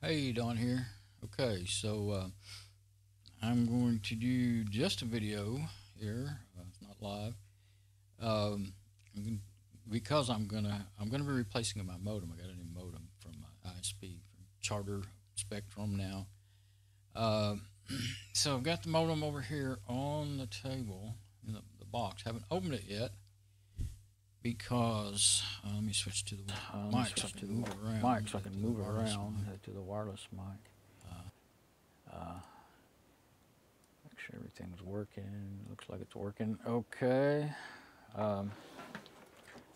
Hey, Don here. Okay, so I'm going to do just a video here. It's not live. I'm gonna be replacing my modem. I got a new modem from my ISP, from Charter Spectrum now. So I've got the modem over here on the table in the box. Haven't opened it yet because let me switch to the mic so I can move around. To the wireless mic. Make sure everything's working. Looks like it's working. Okay.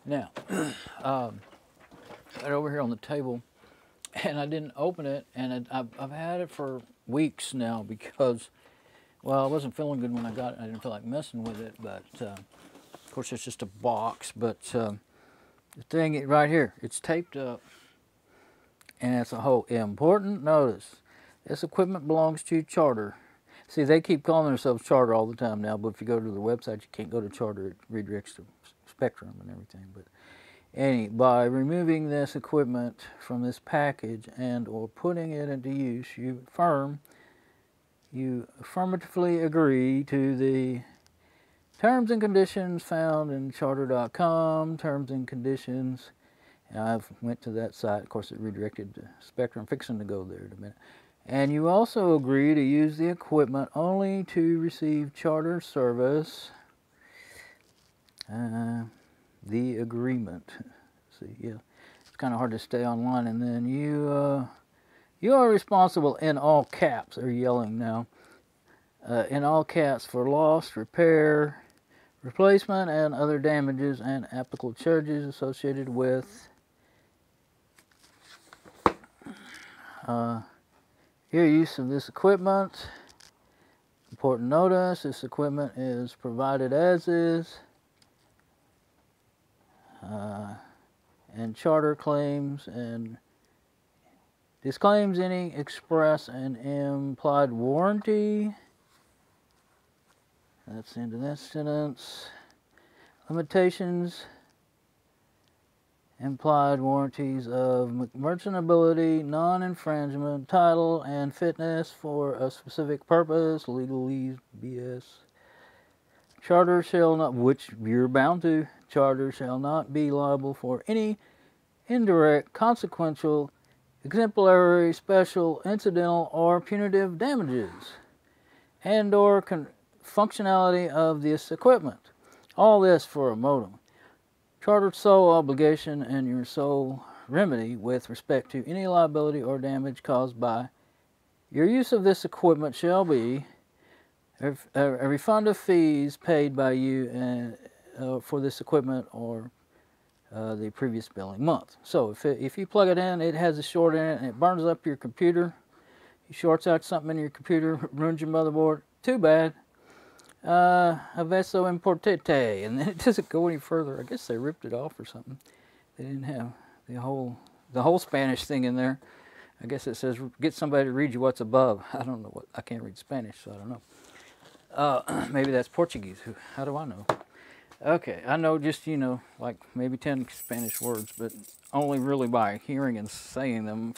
Now, right over here on the table, and I didn't open it, and I've had it for weeks now because, well, I wasn't feeling good when I got it. I didn't feel like messing with it, but of course it's just a box. But the thing right here, it's taped up, and it's a whole important notice. This equipment belongs to Charter. See, they keep calling themselves Charter all the time now, but if you go to the website, you can't go to Charter. It redirects to Spectrum and everything. But by removing this equipment from this package and or putting it into use, you affirmatively agree to the terms and conditions found in charter.com, terms and conditions. And I've went to that site. Of course, it redirected to Spectrum. I'm fixing to go there in a minute. And you also agree to use the equipment only to receive Charter service. The agreement. See, yeah, it's kind of hard to stay online. And then you are responsible in all caps. They're yelling now. In all caps for loss, repair, replacement, and other damages and applicable charges associated with. Your use of this equipment. Important notice, this equipment is provided as is. And Charter claims and disclaims any express and implied warranty. That's the end of that sentence. Limitations, implied warranties of merchantability, non-infringement, title, and fitness for a specific purpose, legalese, BS. Charter shall not, which you're bound to, Charter shall not be liable for any indirect, consequential, exemplary, special, incidental, or punitive damages and or functionality of this equipment. All this for a modem. Charter's sole obligation and your sole remedy with respect to any liability or damage caused by your use of this equipment shall be a refund of fees paid by you for this equipment or the previous billing month. So if you plug it in, it has a short in it and it burns up your computer. You shorts out something in your computer, ruins your motherboard. Too bad. Averso importete, and then it doesn't go any further. I guess they ripped it off or something. They didn't have the whole Spanish thing in there. I guess it says get somebody to read you what's above. I don't know what, I can't read Spanish, so I don't know. Maybe that's Portuguese. How do I know? Okay, I know just, you know, like maybe 10 Spanish words, but only really by hearing and saying them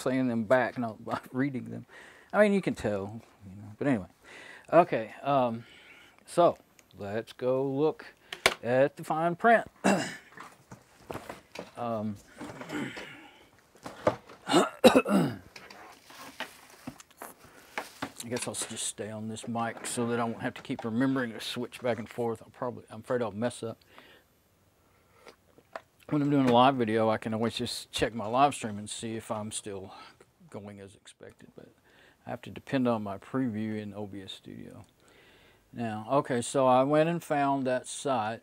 back, not by reading them. I mean, you can tell, you know, but anyway. Okay, so let's go look at the fine print. I guess I'll just stay on this mic so that I won't have to keep remembering to switch back and forth. I'm afraid I'll mess up. When I'm doing a live video, I can always just check my live stream and see if I'm still going as expected, but I have to depend on my preview in OBS Studio. Now, okay, so I went and found that site.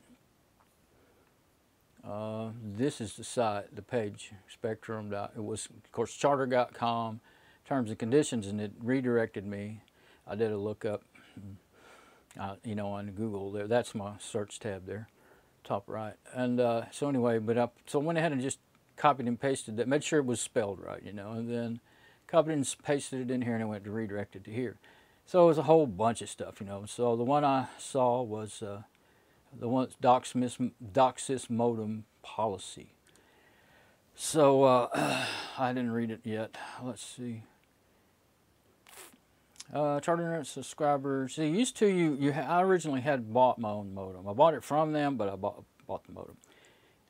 This is the site, the page, Spectrum. It was, of course, charter.com, terms and conditions, and it redirected me. I did a lookup, you know, on Google there. That's my search tab there, top right. And so anyway, so I went ahead and just copied and pasted that, made sure it was spelled right, you know, and then copied and pasted it in here, and it went to redirect it to here. So it was a whole bunch of stuff, you know. So the one I saw was the one Docsis modem policy. So I didn't read it yet. Let's see. Charter subscribers. See, used to I originally had bought my own modem. I bought it from them, but I bought the modem.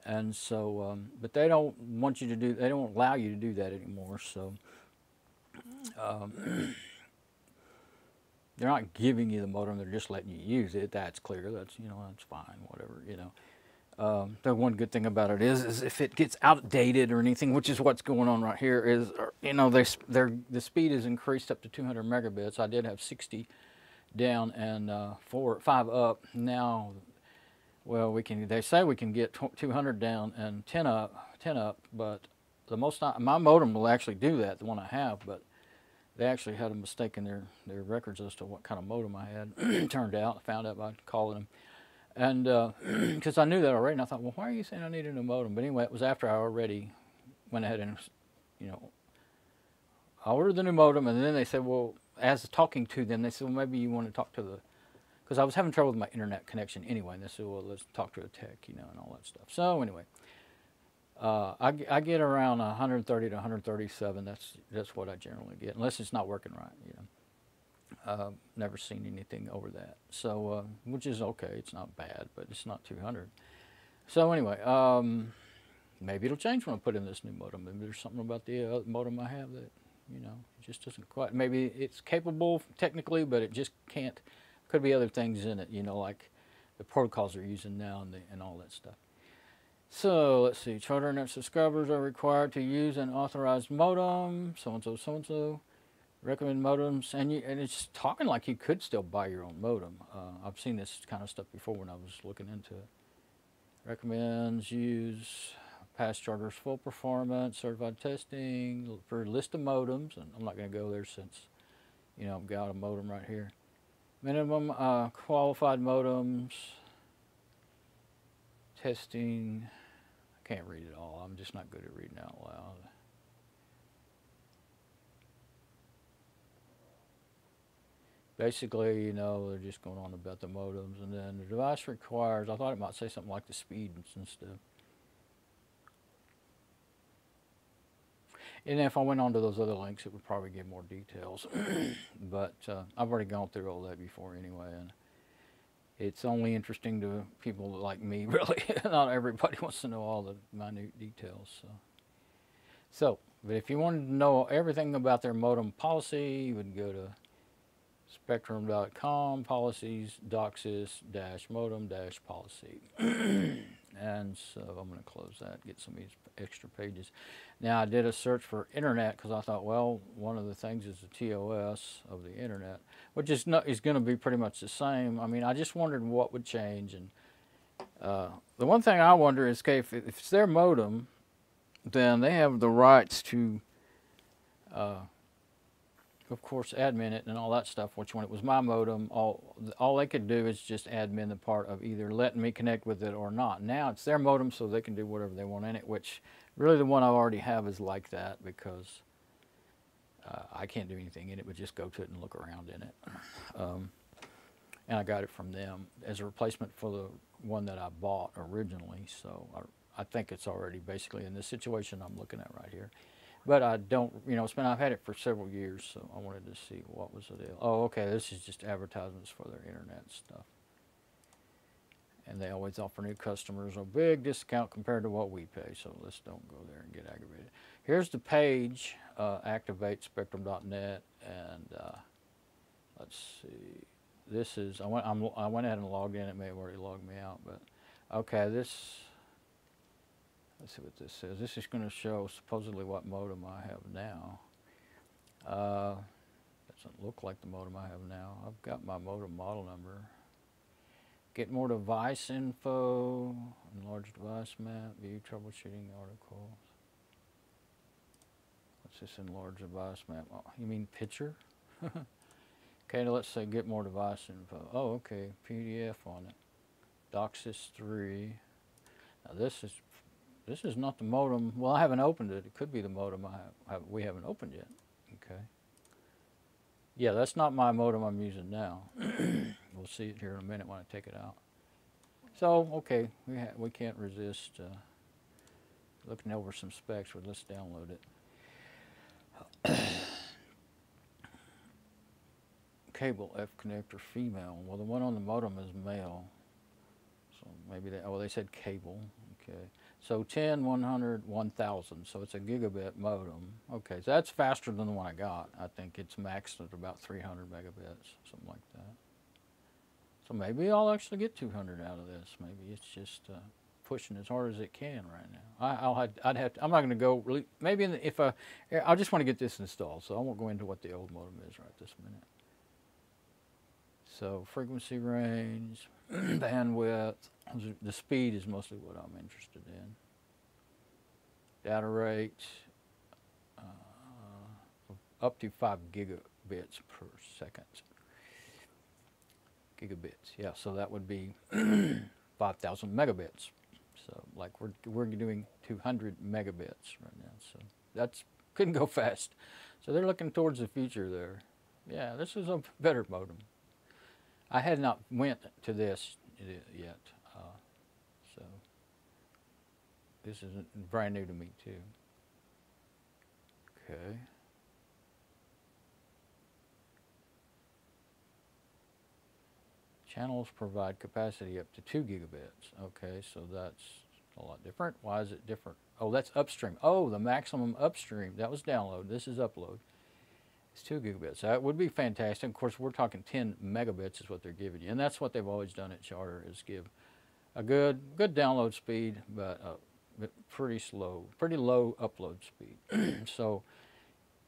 And so, but they don't want you to do, they don't allow you to do that anymore. So, they're not giving you the modem, they're just letting you use it. That's clear. That's, you know, that's fine, whatever, you know. The one good thing about it is if it gets outdated or anything, which is what's going on right here, is, you know, the speed is increased up to 200 megabits. I did have 60 down and 5 up. Now, well, we can, they say we can get 200 down and 10 up, but the most, my modem will actually do that, the one I have, but they actually had a mistake in their records as to what kind of modem I had. Turned out, I found out by calling them. And because I knew that already, and I thought, well, why are you saying I needed a modem? But anyway, it was after I already went ahead and, you know, I ordered the new modem, and then they said, well, as talking to them, they said, well, maybe you want to talk to the, because I was having trouble with my internet connection anyway, and they said, well, let's talk to a tech, you know, and all that stuff. So anyway, I get around 130 to 137. That's what I generally get, unless it's not working right, you know. Never seen anything over that, so which is okay. It's not bad, but it's not 200. So anyway, maybe it'll change when I put in this new modem. Maybe there's something about the modem I have that, you know, it just doesn't quite. Maybe it's capable technically, but it just can't. Could be other things in it, you know, like the protocols they're using now and all that stuff. So let's see. Charter subscribers are required to use an authorized modem. So and so, so and so. Recommend modems, and it's talking like you could still buy your own modem. I've seen this kind of stuff before when I was looking into it. Recommends use past Charter's full performance, certified testing for a list of modems, and I'm not going to go there since, you know, I've got a modem right here. Minimum qualified modems, testing. I can't read it all. I'm just not good at reading out loud. Basically, you know, they're just going on about the modems, and then the device requires, I thought it might say something like the speed and stuff. And if I went on to those other links, it would probably give more details. But I've already gone through all that before anyway, and it's only interesting to people like me, really. Not everybody wants to know all the minute details. So, but if you wanted to know everything about their modem policy, you would go to Spectrum.com, policies, Docsis, modem, policy. And so I'm going to close that, get some of these extra pages. Now I did a search for internet because I thought, well, one of the things is the TOS of the internet, which is not, is going to be pretty much the same. I mean, I just wondered what would change. And the one thing I wonder is, okay, if it's their modem, then they have the rights to... of course, admin it and all that stuff, which when it was my modem, all they could do is just admin the part of either letting me connect with it or not. Now it's their modem, so they can do whatever they want in it, which really the one I already have is like that because I can't do anything in it but just go to it and look around in it. And I got it from them as a replacement for the one that I bought originally, so I think it's already basically in this situation I'm looking at right here. But I don't, you know, I've had it for several years, so I wanted to see what was the deal. Oh, okay, this is just advertisements for their internet stuff. And they always offer new customers a big discount compared to what we pay, so let's don't go there and get aggravated. Here's the page, activate spectrum.net, and let's see. This is, I went ahead and logged in. It may have already logged me out, but okay, this... Let's see what this says. This is going to show supposedly what modem I have now. Doesn't look like the modem I have now. I've got my modem model number. Get more device info, enlarge device map, view troubleshooting articles. What's this enlarge device map? Oh, you mean picture? Okay, now let's say get more device info. Oh, okay, PDF on it. Docsis 3. Now this is not the modem. Well, I haven't opened it. It could be the modem we haven't opened yet. Okay. Yeah, that's not my modem I'm using now. We'll see it here in a minute when I take it out. So, okay, we can't resist looking over some specs. Well, let's download it. cable F connector female. Well, the one on the modem is male. So maybe they, oh, they said cable. Okay. So 10, 100, 1000. So it's a gigabit modem. Okay, so that's faster than the one I got. I think it's maxed at about 300 megabits, something like that. So maybe I'll actually get 200 out of this. Maybe it's just pushing as hard as it can right now. I'd have to, I'm not going to go really, maybe in the, if I just want to get this installed, so I won't go into what the old modem is right this minute. So frequency range, bandwidth, the speed is mostly what I'm interested in. Data rate, up to 5 gigabits per second. Gigabits, yeah, so that would be 5,000 megabits. So like we're doing 200 megabits right now, so that's, couldn't go fast. So they're looking towards the future there. Yeah, this is a better modem. I had not went to this yet, so this is brand new to me too. Okay. Channels provide capacity up to 2 gigabits. Okay, so that's a lot different. Why is it different? Oh, that's upstream. Oh, the maximum upstream, that was download. This is upload. It's 2 gigabits. That would be fantastic. Of course, we're talking 10 megabits is what they're giving you, and that's what they've always done at Charter, is give a good download speed, but pretty slow, pretty low upload speed. So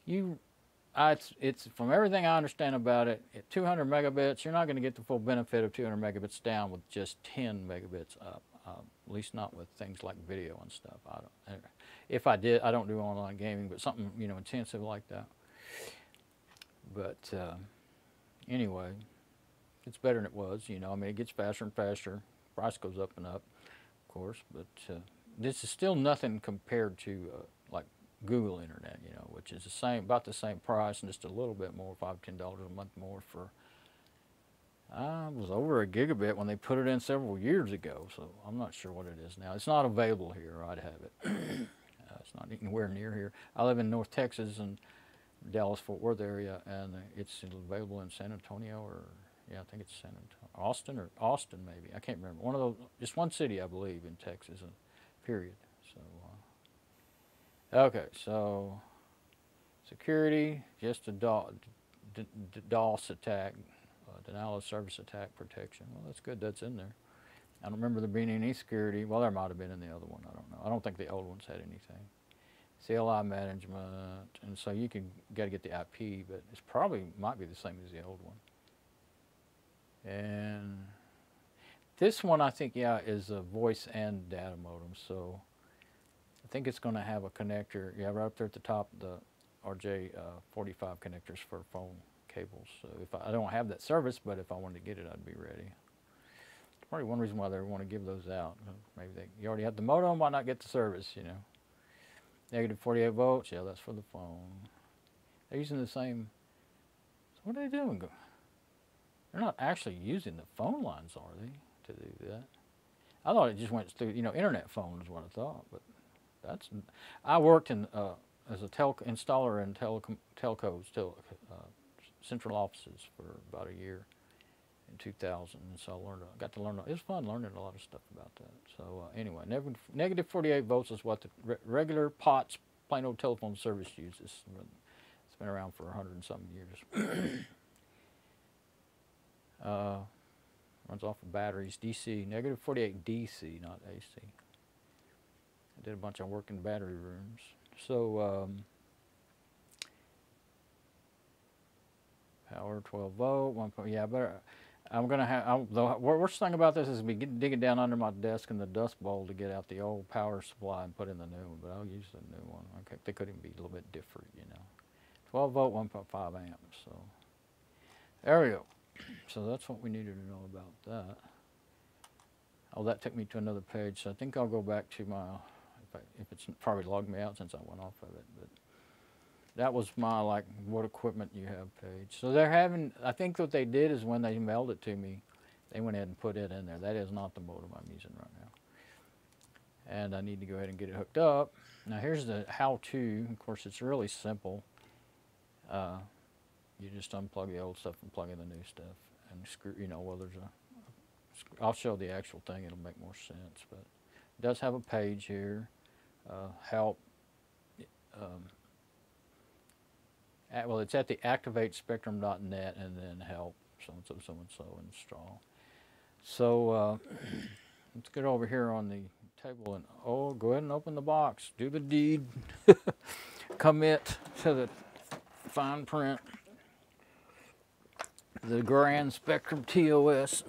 it's from everything I understand about it, at 200 megabits, you're not going to get the full benefit of 200 megabits down with just 10 megabits up. At least not with things like video and stuff. If I did, I don't do online gaming, but something, you know, intensive like that. But anyway, it's better than it was, you know. I mean, it gets faster and faster. Price goes up and up, of course. But this is still nothing compared to like Google Internet, you know, which is the same, about the same price and just a little bit more, $5–10 a month more for. I was over a gigabit when they put it in several years ago, so I'm not sure what it is now. It's not available here. I'd have it. It's not anywhere near here. I live in North Texas and Dallas-Fort Worth area, and it's available in San Antonio, or yeah, I think it's San Antonio, Austin, or Austin maybe. I can't remember. One of those, just one city, I believe, in Texas. Period. So, okay. So, security, just a DDoS attack, denial of service attack protection. Well, that's good. That's in there. I don't remember there being any security. Well, there might have been in the other one. I don't know. I don't think the old ones had anything. CLI management, and so you can got to get the IP, but it's probably might be the same as the old one. And this one, I think, yeah, is a voice and data modem. So I think it's going to have a connector. Yeah, right up there at the top, the RJ45 connectors for phone cables. So if I don't have that service, but if I wanted to get it, I'd be ready. It's probably one reason why they want to give those out. Maybe you already have the modem, why not get the service? You know. Negative 48 volts, yeah, that's for the phone. They're using the same, so what are they doing? They're not actually using the phone lines, are they, to do that? I thought it just went through, you know, internet phone is what I thought, but that's, I worked in, as a installer in telcos, central offices for about a year in 2000, and so I learned, I got to learn, it was fun learning a lot of stuff about that. So anyway, negative 48 volts is what the regular POTS, plain old telephone service uses. It's been around for 100 and some years. Runs off of batteries, DC, negative 48 DC, not AC. I did a bunch of work in battery rooms. So, power 12 volt, 1. Yeah, but I'm gonna have. The worst thing about this is be digging down under my desk in the dust bowl to get out the old power supply and put in the new one. But I'll use the new one. Okay, they could even be a little bit different, you know. 12 volt, 1.5 amps. So there we go. So that's what we needed to know about that. Oh, that took me to another page. So I think I'll go back to my. If it's probably logged me out since I went off of it, but. That was my, like, what equipment you have page. So they're having, I think what they did is when they mailed it to me, they went ahead and put it in there. That is not the modem I'm using right now. And I need to go ahead and get it hooked up. Now here's the how-to. Of course, it's really simple. You just unplug the old stuff and plug in the new stuff, and screw, you know, well, there's a, I'll show the actual thing, it'll make more sense, but it does have a page here, help, well, it's at the activatespectrum.net and then help, so-and-so, so-and-so install. So let's get over here on the table and, oh, go ahead and open the box, do the deed, commit to the fine print, the Grand Spectrum TOS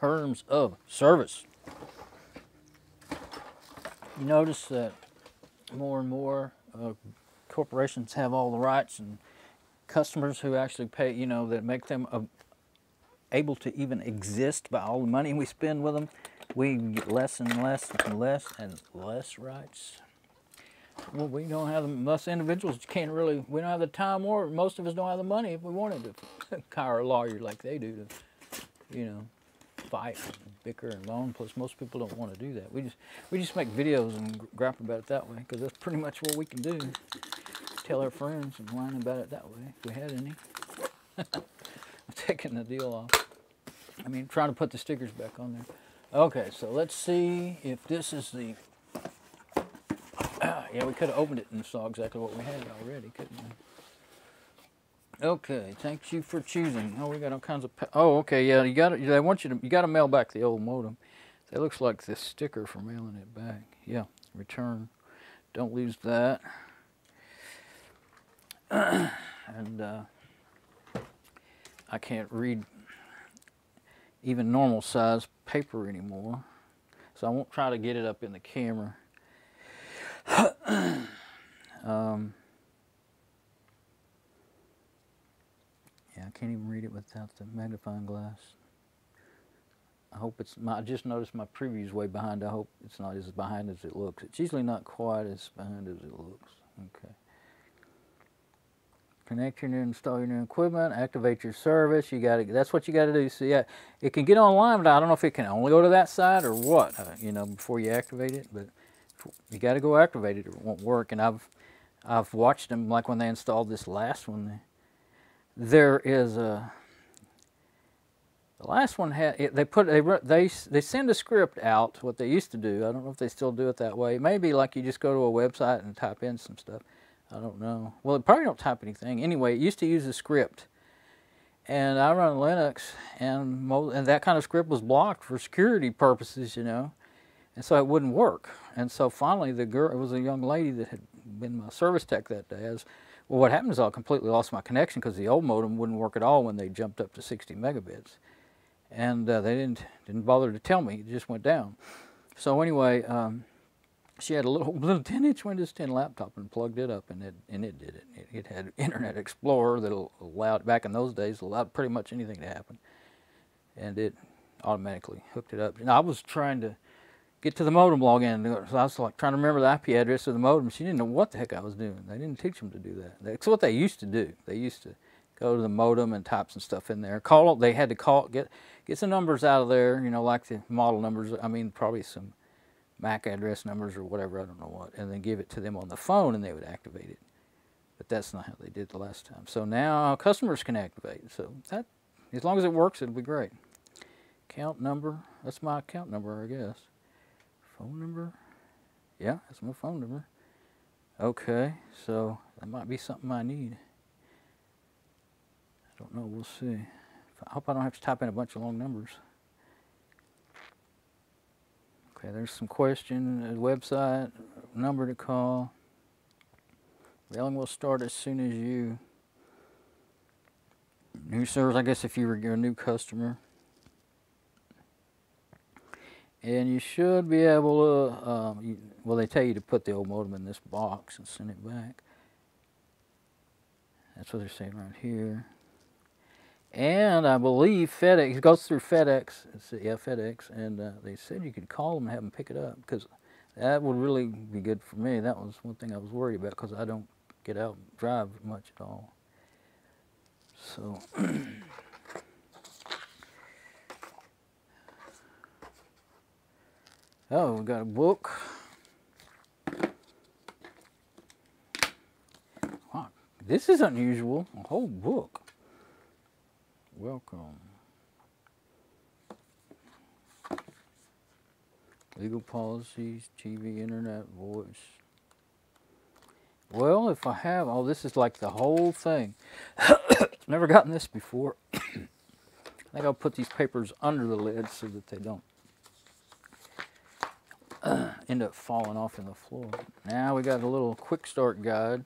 terms of service. You notice that more and more corporations have all the rights, and customers who actually pay, you know, that make them able to even exist by all the money we spend with them, we get less and less and less and less rights. Well, we don't have them, us individuals can't really, we don't have the time, or most of us don't have the money if we wanted to hire a lawyer like they do to, you know, fight and bicker and moan. Plus, most people don't want to do that. We just make videos and grapple about it that way, because that's pretty much what we can do. Tell our friends and whine about it that way, if we had any. I'm taking the deal off. I mean, trying to put the stickers back on there. Okay, so let's see if this is the... yeah, we could have opened it and saw exactly what we had already, couldn't we? Okay, thank you for choosing. Oh, we got all kinds of... Oh, okay, yeah, you got it. They want you to... You got to mail back the old modem. That looks like this sticker for mailing it back. Yeah, return. Don't lose that. And I can't read even normal size paper anymore, so I won't try to get it up in the camera. Yeah, I can't even read it without the magnifying glass. I hope it's my, I just noticed my preview's way behind. I hope it's not as behind as it looks. It's usually not quite as behind as it looks. Okay. Connect your new, install your new equipment, activate your service. You got to, that's what you got to do. So yeah, it can get online, but I don't know if it can only go to that side or what, you know, before you activate it, but you got to go activate it or it won't work. And I've watched them, like when they installed this last one, there is a, the last one had, they send a script out, what they used to do. I don't know if they still do it that way. Maybe like you just go to a website and type in some stuff. I don't know. Well, it probably don't type anything. Anyway, it used to use a script, and I run Linux, and that kind of script was blocked for security purposes, you know, and so it wouldn't work. And so finally, the girl, it was a young lady that had been my service tech that day. I was, well, what happened is I completely lost my connection because the old modem wouldn't work at all when they jumped up to 60 megabits, and they didn't bother to tell me. It just went down. So anyway. She had a little 10-inch Windows 10 laptop and plugged it up, and it did it. It had Internet Explorer that allowed, back in those days, allowed pretty much anything to happen, and it automatically hooked it up. And I was trying to get to the modem login, so I was like trying to remember the IP address of the modem. She didn't know what the heck I was doing. They didn't teach them to do that. That's what they used to do. They used to go to the modem and type some stuff in there. Call. They had to call, get some numbers out of there, you know, like the model numbers. I mean, probably some MAC address numbers or whatever, I don't know what, and then give it to them on the phone and they would activate it. But that's not how they did the last time. So now customers can activate. So that, as long as it works, it'll be great. Account number, that's my account number, I guess. Phone number, yeah, that's my phone number. Okay, so that might be something I need. I don't know, we'll see. I hope I don't have to type in a bunch of long numbers. Okay, there's some question, a website, number to call. Mailing will start as soon as you. New service, I guess if you were a new customer. And you should be able to, well, they tell you to put the old modem in this box and send it back. That's what they're saying right here. And I believe FedEx, it goes through FedEx, it's, yeah, FedEx, and they said you could call them and have them pick it up, because that would really be good for me. That was one thing I was worried about, because I don't get out and drive much at all. So, oh, we got a book. This is unusual, a whole book. Welcome. Legal policies, TV, internet, voice. Well, if I have, oh, this is like the whole thing. Never gotten this before. I think I'll put these papers under the lid so that they don't end up falling off in the floor. Now we got a little quick start guide.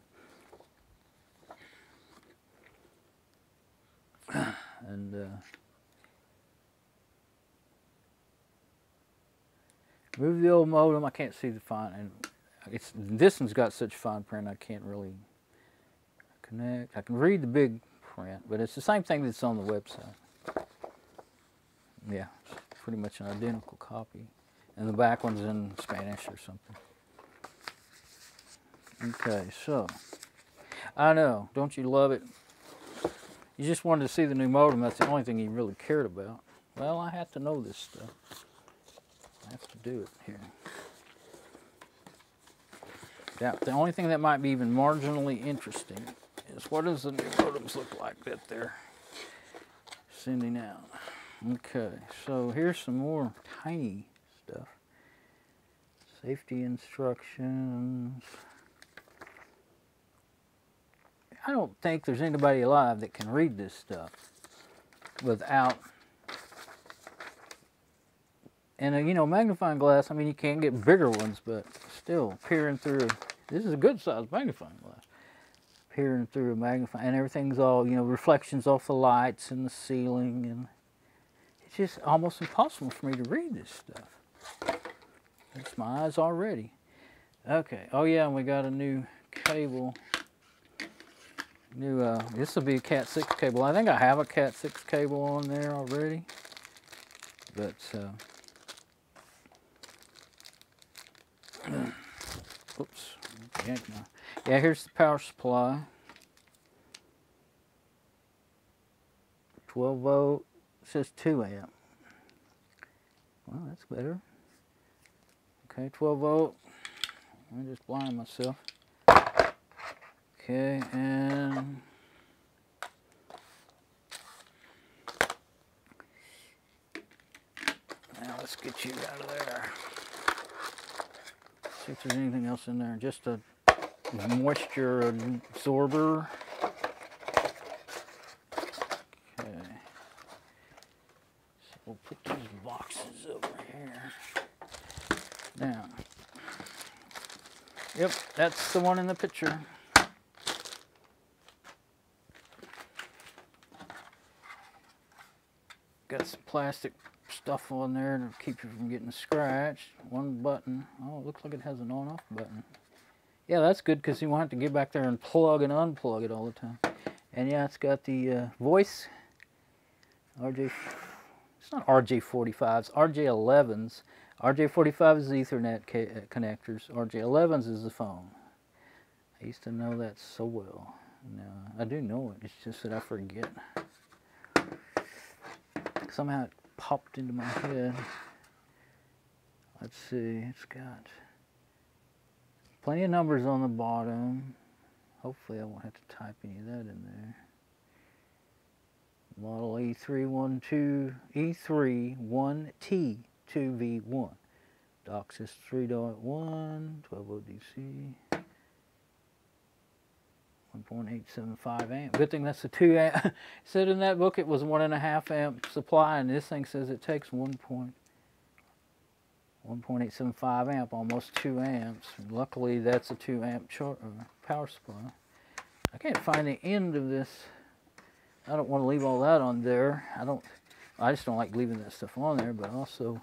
And move the old modem. I can't see the fine, and it's, this one's got such fine print I can't really connect. I can read the big print, but it's the same thing that's on the website. Yeah, it's pretty much an identical copy, and the back one's in Spanish or something. Okay, so I know, don't you love it? You just wanted to see the new modem. That's the only thing you really cared about. Well, I have to know this stuff. I have to do it here. Now, the only thing that might be even marginally interesting is what does the new modems look like that they're sending out. Okay, so here's some more tiny stuff. Safety instructions. I don't think there's anybody alive that can read this stuff without, and you know, magnifying glass, I mean, you can get bigger ones, but still peering through, this is a good sized magnifying glass, peering through a magnifying, and everything's all, you know, reflections off the lights and the ceiling, and it's just almost impossible for me to read this stuff. It's my eyes already. Okay, oh yeah, and we got a new cable. New, this will be a Cat 6 cable. I think I have a Cat 6 cable on there already, but oops, yeah, here's the power supply, 12 volt, it says 2 amp. Well, that's better. Okay, 12 volt, I just blind myself. Okay, and now let's get you out of there. See if there's anything else in there. Just a moisture absorber. Okay, so we'll put these boxes over here. Now, yep, that's the one in the picture. Got some plastic stuff on there to keep you from getting scratched. One button. Oh, it looks like it has an on-off button. Yeah, that's good because you won't have to get back there and plug and unplug it all the time. And yeah, it's got the voice. RJ. It's not RJ45s. RJ11s. RJ45 is the Ethernet connectors. RJ11s is the phone. I used to know that so well. No, I do know it. It's just that I forget. Somehow it popped into my head. Let's see, it's got plenty of numbers on the bottom. Hopefully I won't have to type any of that in there. Model E312, E31T2V1. Docsis 3.1, 12-volt DC. 1.875 amp. Good thing that's a 2 amp. It said in that book it was 1.5 amp supply, and this thing says it takes 1.875 amp, almost 2 amps. And luckily, that's a 2 amp power supply. I can't find the end of this. I don't want to leave all that on there. I just don't like leaving that stuff on there, but also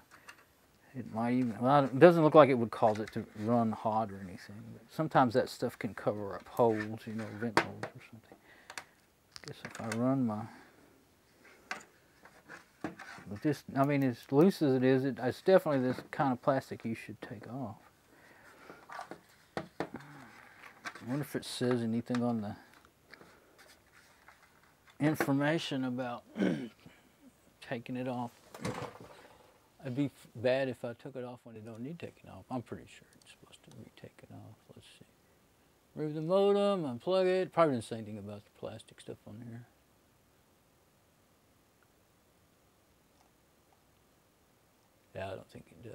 it might even, well, it doesn't look like it would cause it to run hot or anything, but sometimes that stuff can cover up holes, you know, vent holes or something. I guess if I run my, but this, I mean, as loose as it is, it's definitely this kind of plastic you should take off. I wonder if it says anything on the information about taking it off. It'd be bad if I took it off when it don't need taking off. I'm pretty sure it's supposed to be taken off. Let's see. Remove the modem, unplug it. Probably didn't say anything about the plastic stuff on here. Yeah, I don't think it does.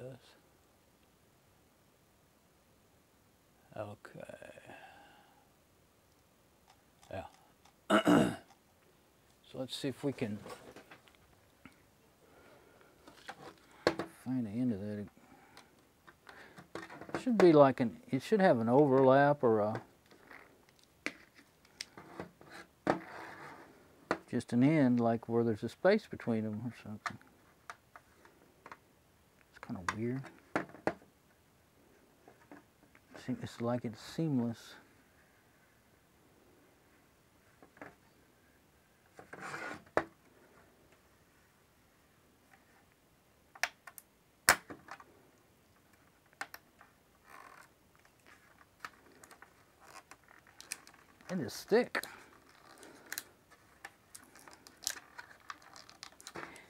Okay. Yeah. So let's see if we can find the end of that. It should be like an, it should have an overlap or a, just an end like where there's a space between them or something. It's kind of weird. It's like it's seamless. And it's thick.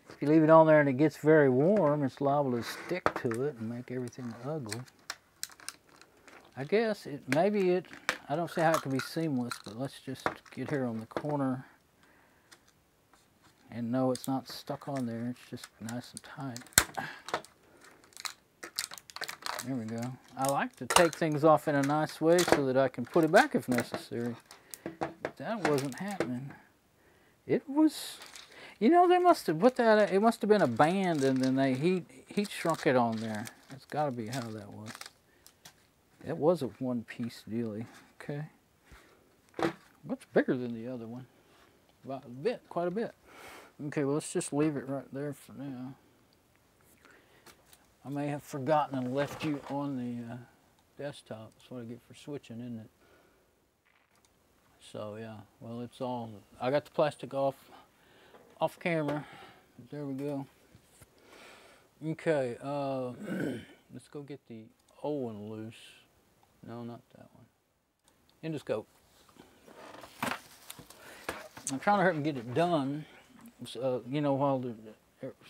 If you leave it on there and it gets very warm, it's liable to stick to it and make everything ugly. I guess it, maybe it, I don't see how it can be seamless, but let's just get here on the corner. And no, it's not stuck on there, it's just nice and tight. There we go. I like to take things off in a nice way so that I can put it back if necessary. But that wasn't happening. It was, you know, they must have put that, it must have been a band and then they heat shrunk it on there. That's got to be how that was. It was a one-piece dealie. Okay. Much bigger than the other one. About a bit, quite a bit. Okay, well, let's just leave it right there for now. I may have forgotten and left you on the desktop. That's what I get for switching, isn't it? So yeah, well it's all, I got the plastic off camera. There we go. Okay, let's go get the old one loose. No, not that one. Endoscope. I'm trying to hurry and get it done. You know, while the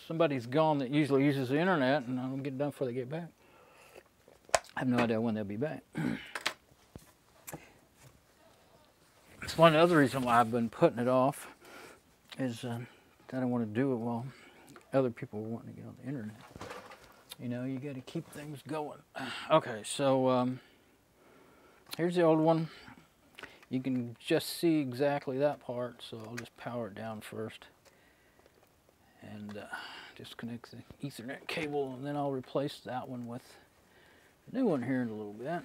somebody's gone that usually uses the internet, and I don't get it done before they get back. I have no idea when they'll be back. It's one other reason why I've been putting it off is that I want to do it while other people are wanting to get on the internet. You know, you got to keep things going. Okay, so here's the old one. You can just see exactly that part, so I'll just power it down first. And disconnect the Ethernet cable, and then I'll replace that one with the new one here in a little bit.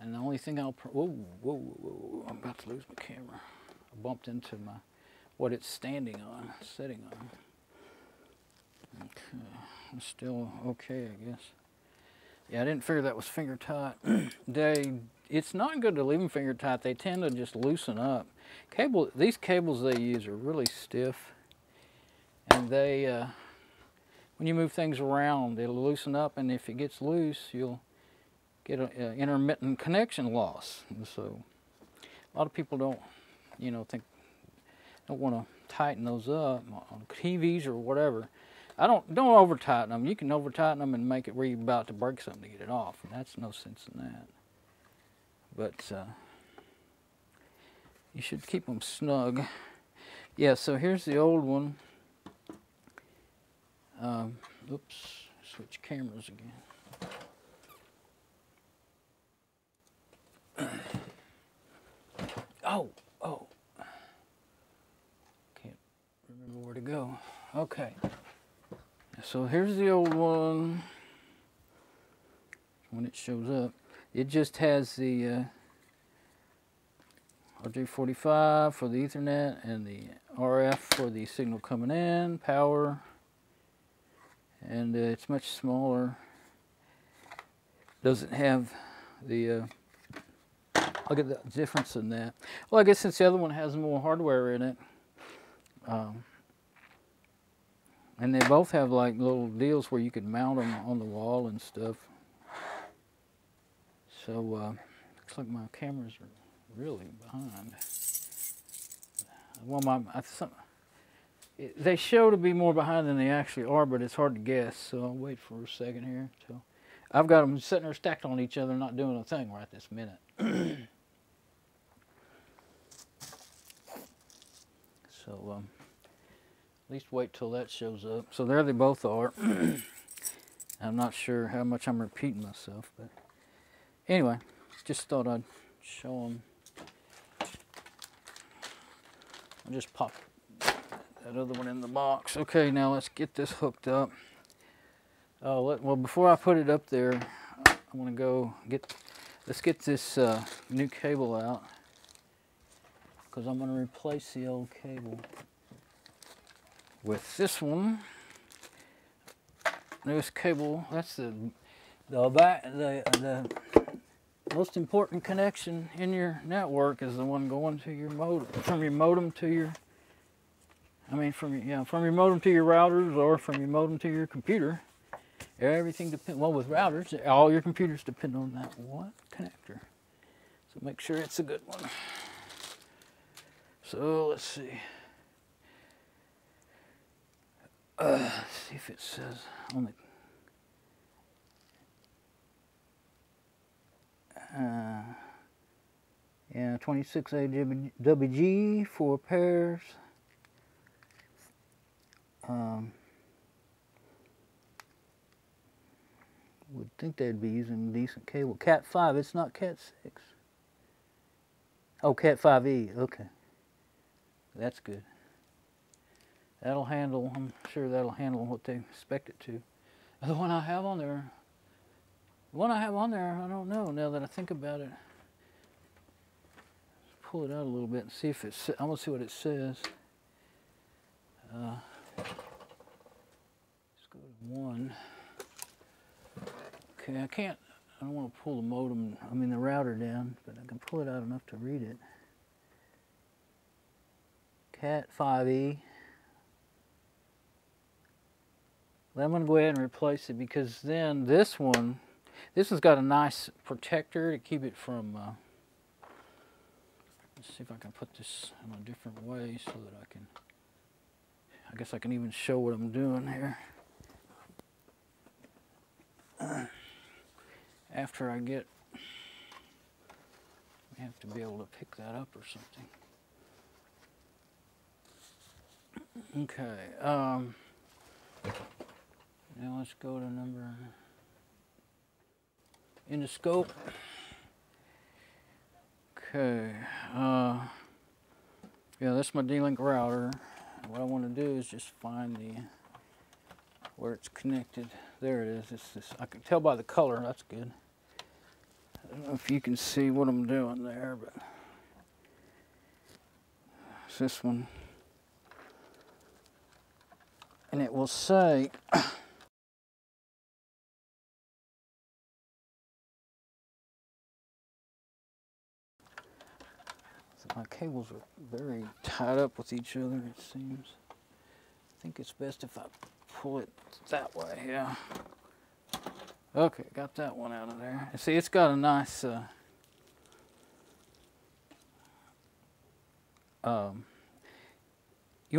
And the only thing I'll whoa, I'm about to lose my camera. I bumped into my what it's standing on, sitting on. Okay, it's still okay, I guess. Yeah, I didn't figure that was finger tight. It's not good to leave them finger tight. They tend to just loosen up. These cables they use are really stiff, and they, when you move things around, it'll loosen up, and if it gets loose, you'll get an intermittent connection loss. And so, a lot of people don't, you know, don't want to tighten those up on TVs or whatever. Don't over tighten them. You can over tighten them and make it where you're about to break something to get it off, and that's no sense in that. But you should keep them snug. Yeah, so here's the old one. Oops, switch cameras again. Oh. Can't remember where to go. Okay. So here's the old one. When it shows up, it just has the RJ45 for the Ethernet and the RF for the signal coming in, power, and it's much smaller. Doesn't have the, look at the difference in that. Well, I guess since the other one has more hardware in it, and they both have like little deals where you could mount them on the wall and stuff. So, looks like my cameras are really behind. Well, they show to be more behind than they actually are, but it's hard to guess, so I'll wait for a second here. I've got them sitting there stacked on each other, not doing a thing right this minute. So at least wait till that shows up. So there they both are. I'm not sure how much I'm repeating myself, but anyway, just thought I'd show them. I'll just pop that other one in the box. Okay, now let's get this hooked up. Well, before I put it up there, I'm gonna go get, let's get this new cable out, because I'm gonna replace the old cable with this one. Newest cable, that's the most important connection in your network is the one going to your modem, from your modem to your, from your modem to your routers, or from your modem to your computer. Everything depends, well, with routers, all your computers depend on that one connector. So make sure it's a good one. So let's see. See if it says on the, yeah, 26 AWG, 4 pairs. Would think they'd be using decent cable. Cat 5, it's not Cat 6. Oh, Cat 5e, okay. That's good. That'll handle, I'm sure that'll handle what they expect it to. The one I have on there, I don't know, now that I think about it. Let's pull it out a little bit and see if it's, I'm gonna see what it says. Let's go to 1. Okay, I don't want to pull the modem, the router down, but I can pull it out enough to read it. Cat 5e. Well, I'm going to go ahead and replace it, because then this one, this one's got a nice protector to keep it from, let's see if I can put this in a different way so that I can, I guess I can even show what I'm doing here. After I get, I have to be able to pick that up or something. Okay, now let's go to number, in the scope. Okay, yeah, that's my D-Link router. What I want to do is just find the, where it's connected. There it is. It's this, I can tell by the color. That's good. I don't know if you can see what I'm doing there, but it's this one. And it will say, so my cables are very tied up with each other, it seems. I think it's best if I pull it that way, yeah. Okay, got that one out of there. See, it's got a nice you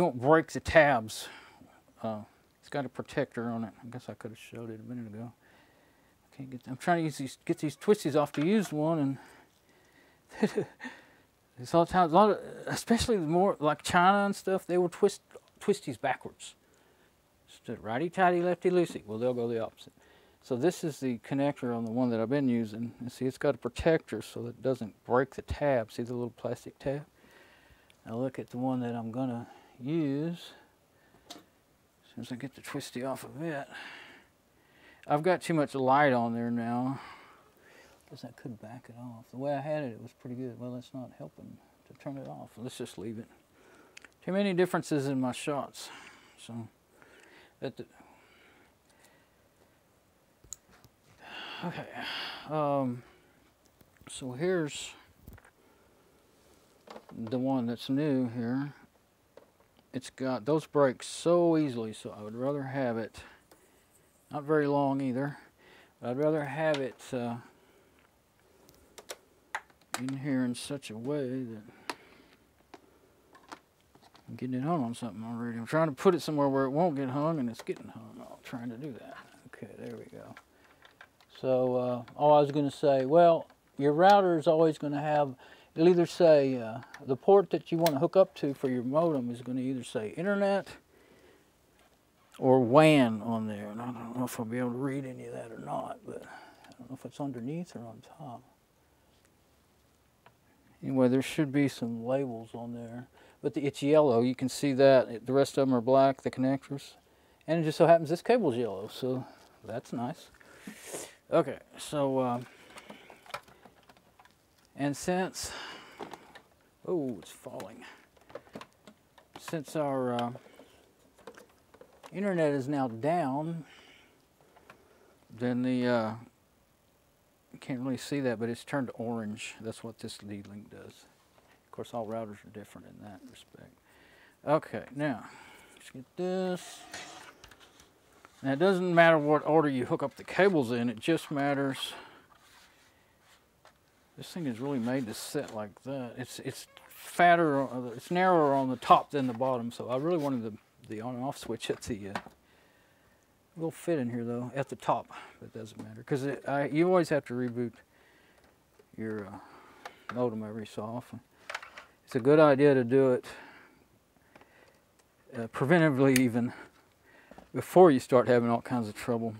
won't break the tabs. It's got a protector on it. I guess I could have showed it a minute ago. I can't get, I'm trying to use these, get these twisties off to use one, and it's all times, especially the more like China and stuff, they will twist twisties backwards. Righty-tighty, lefty-loosey. Well, they'll go the opposite. So this is the connector on the one that I've been using. And see, it's got a protector so that it doesn't break the tab. See the little plastic tab? Now look at the one that I'm going to use. As soon as I get the twisty off of it. I've got too much light on there now. I guess I could back it off. The way I had it, it was pretty good. Well, that's not helping to turn it off. Let's just leave it. Too many differences in my shots. So... okay, so here's the one that's new here. It's got, those break so easily, so I would rather have it, not very long either, but I'd rather have it in here in such a way that I'm getting it hung on something already. I'm trying to put it somewhere where it won't get hung, and it's getting hung. I'm trying to do that. Okay, there we go. So all I was going to say, well, your router is always going to have, it'll either say the port that you want to hook up to for your modem is going to either say Internet or WAN on there. And I don't know if I'll be able to read any of that or not, but I don't know if it's underneath or on top. Anyway, there should be some labels on there. But it's yellow, you can see that. The rest of them are black, the connectors. And it just so happens this cable's yellow, so that's nice. Okay, so, and since, oh, it's falling. Since our internet is now down, then the, you can't really see that, but it's turned orange. That's what this D-Link does. Of course, all routers are different in that respect. Okay, now, let's get this. Now, it doesn't matter what order you hook up the cables in, it just matters. This thing is really made to sit like that. It's fatter, it's narrower on the top than the bottom, so I really wanted the on and off switch at the, will fit in here though, at the top, but it doesn't matter. Because you always have to reboot your modem every so often. It's a good idea to do it preventively even, before you start having all kinds of trouble.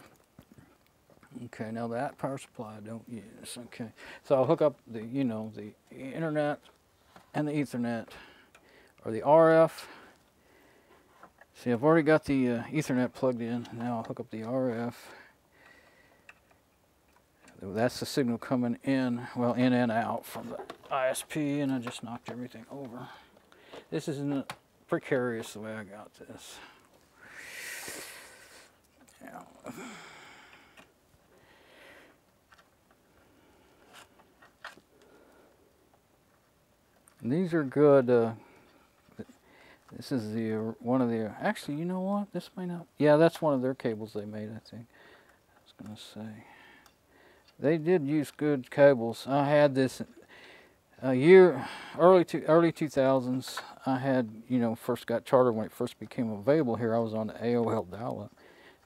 Okay, now that power supply I don't use. Okay, so I'll hook up the, you know, the internet and the Ethernet, or the RF. See, I've already got the Ethernet plugged in. Now I'll hook up the RF. That's the signal coming in, well, in and out from the ISP, and I just knocked everything over. This isn't precarious the way I got this. Now, these are good. This is the one of the. Actually, you know what? This may not. Yeah, that's one of their cables they made. I think. I was gonna say. They did use good cables. I had this a year early 2000s. I had, you know, first got Charter when it first became available here. I was on the AOL dial-up.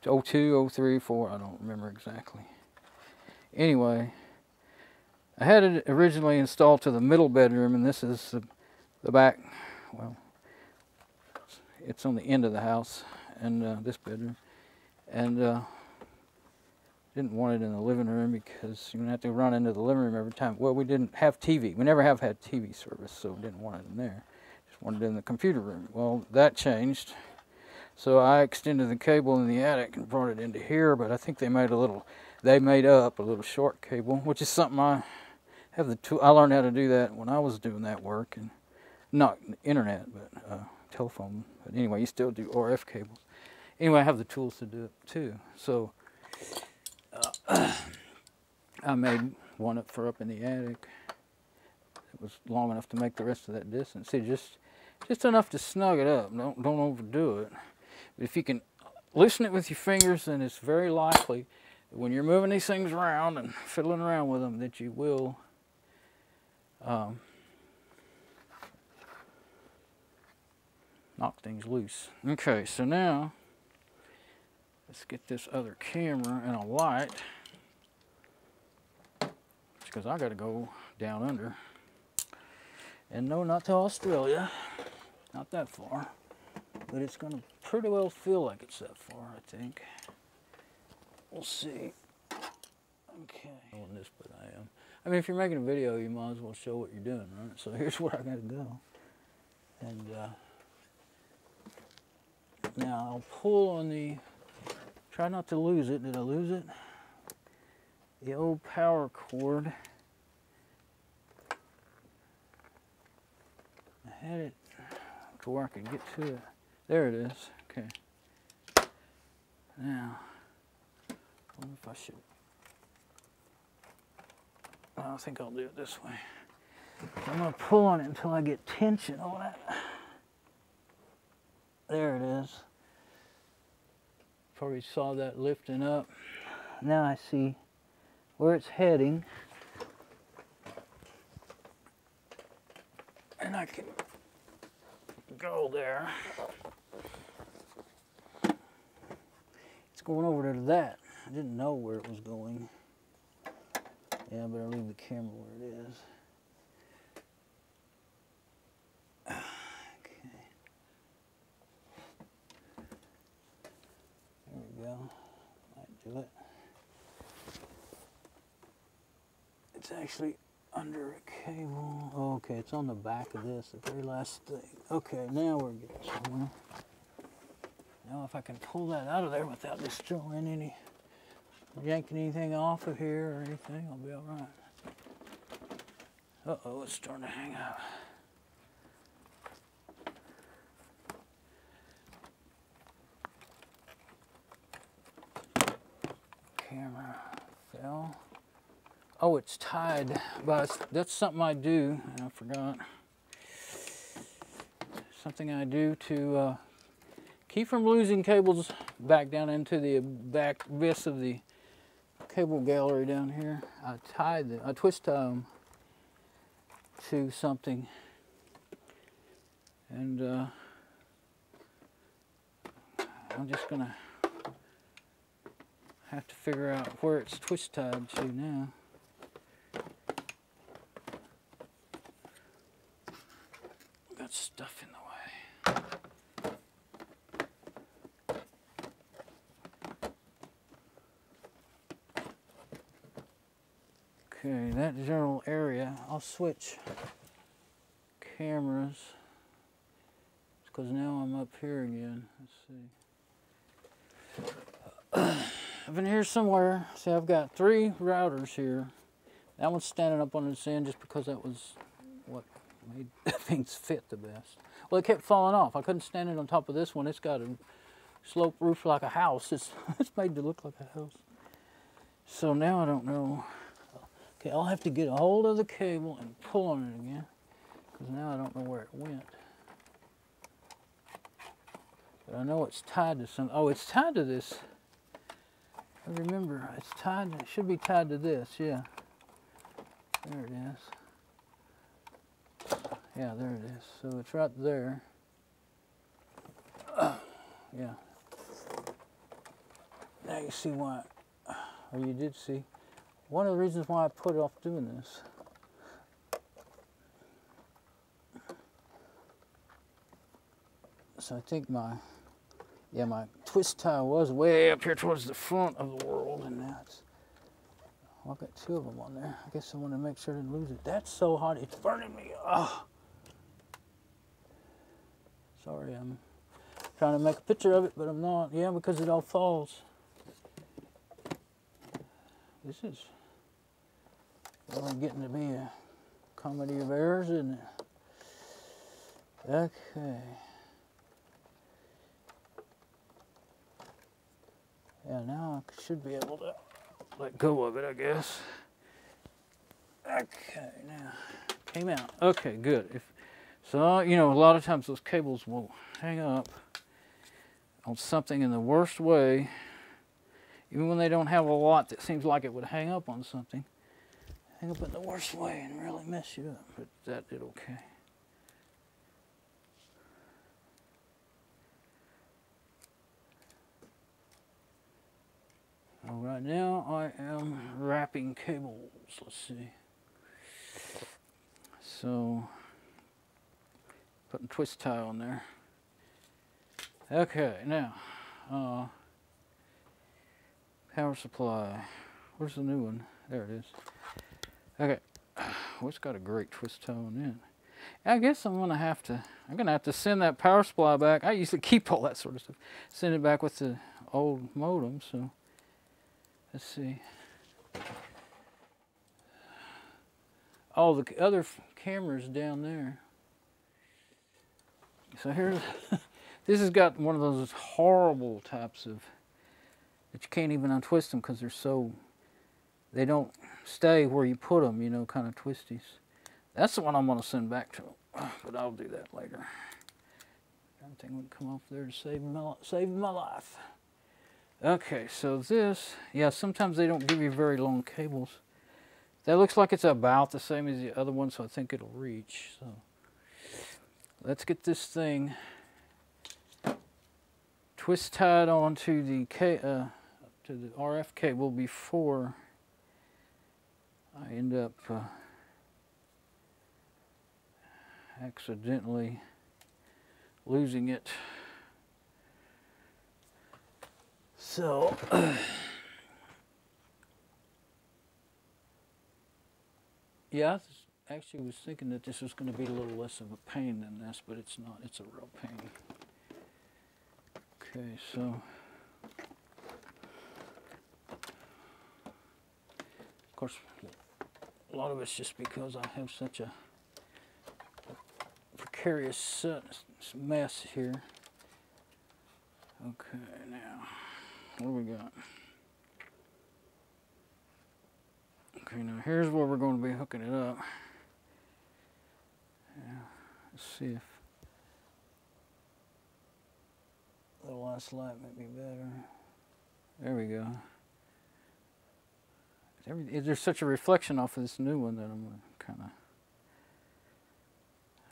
02, 03, 04, I don't remember exactly. Anyway, I had it originally installed to the middle bedroom, and this is the back, well, it's on the end of the house, and this bedroom. And didn't want it in the living room because you have to run into the living room every time. Well, we didn't have TV. We never have had TV service, so we didn't want it in there. Just wanted it in the computer room. Well, that changed. So I extended the cable in the attic and brought it into here, but I think they made up a little short cable, which is something I learned how to do that when I was doing that work, and not internet, but telephone. But anyway, you still do RF cables. Anyway, I have the tools to do it too. So I made one up in the attic. It was long enough to make the rest of that distance. See, just enough to snug it up. Don't overdo it. But if you can loosen it with your fingers, then it's very likely that when you're moving these things around and fiddling around with them that you will knock things loose. Okay, so now let's get this other camera and a light, because I got to go down under. And no, not to Australia. Not that far, but it's going to pretty well feel like it's that far, I think. We'll see. Okay. On this, but I am. I mean, if you're making a video, you might as well show what you're doing, right? So here's where I got to go. And now I'll pull on the. Try not to lose it. Did I lose it? The old power cord. I had it. Where I can get to it. There it is. Okay. Now, I wonder if I should. I think I'll do it this way. I'm going to pull on it until I get tension on it. There it is. Probably saw that lifting up. Now I see where it's heading. And I can go there. It's going over to that. I didn't know where it was going. Yeah, I better leave the camera where it is. Okay. There we go. Might do it. It's actually under a cable. Oh, okay, it's on the back of this, the very last thing. Okay, now we're getting somewhere. Now if I can pull that out of there without destroying any, yanking anything off of here or anything, I'll be all right. Uh-oh, it's starting to hang up. Camera fell. Oh, it's tied, but that's something I do, and I forgot. Something I do to keep from losing cables back down into the back abyss of the cable gallery down here. I tie them, I twist tie them to something, and I'm just gonna have to figure out where it's twist tied to now. Got stuff in the way. Okay, that general area, I'll switch cameras because now I'm up here again. Let's see. I've been here somewhere. See, I've got three routers here. That one's standing up on its end just because that was what made things fit the best. Well, it kept falling off. I couldn't stand it on top of this one. It's got a sloped roof like a house. It's made to look like a house. So now I don't know. Okay, I'll have to get a hold of the cable and pull on it again because now I don't know where it went. But I know it's tied to some. Oh, it's tied to this. I remember, it's tied, it should be tied to this, yeah. There it is. Yeah, there it is. So it's right there. Yeah. Now you see why, or you did see, one of the reasons why I put off doing this. So I think my, yeah, my twist tie was way up here towards the front of the world, and now it's, well, I've got two of them on there. I guess I want to make sure I didn't lose it. That's so hot, it's burning me. Oh. Sorry, I'm trying to make a picture of it, but I'm not. Yeah, because it all falls. This is really getting to be a comedy of errors, isn't it? Okay. Yeah, now I should be able to let go of it, I guess. Okay, now, came out. Okay, good. If, so, you know, a lot of times those cables will hang up on something in the worst way, even when they don't have a lot that seems like it would hang up on something. Hang up in the worst way and really mess you up, but that did okay. Well, right now I am wrapping cables, let's see. So, putting twist tie on there. Okay, now, power supply, where's the new one? There it is. Okay, well, it's got a great twist tie on it. I guess I'm gonna have to send that power supply back. I used to keep all that sort of stuff. Send it back with the old modem, so. Let's see. All the other cameras down there. So here's, this has got one of those horrible types of, that you can't even untwist them because they're so, they don't stay where you put them, you know, kind of twisties. That's the one I'm going to send back to them, but I'll do that later. That thing would come off there to save my life. Okay, so this, yeah, sometimes they don't give you very long cables. That looks like it's about the same as the other one, so I think it'll reach. So let's get this thing twist tied onto the RF cable before I end up accidentally losing it. So yeah, I actually was thinking that this was going to be a little less of a pain than this, but it's not. It's a real pain. Okay, so of course a lot of it's just because I have such a precarious mess here. Okay, now what do we got? Okay, now here's where we're going to be hooking it up. Yeah, let's see if a little less light might be better. There we go. There's such a reflection off of this new one that I'm kind of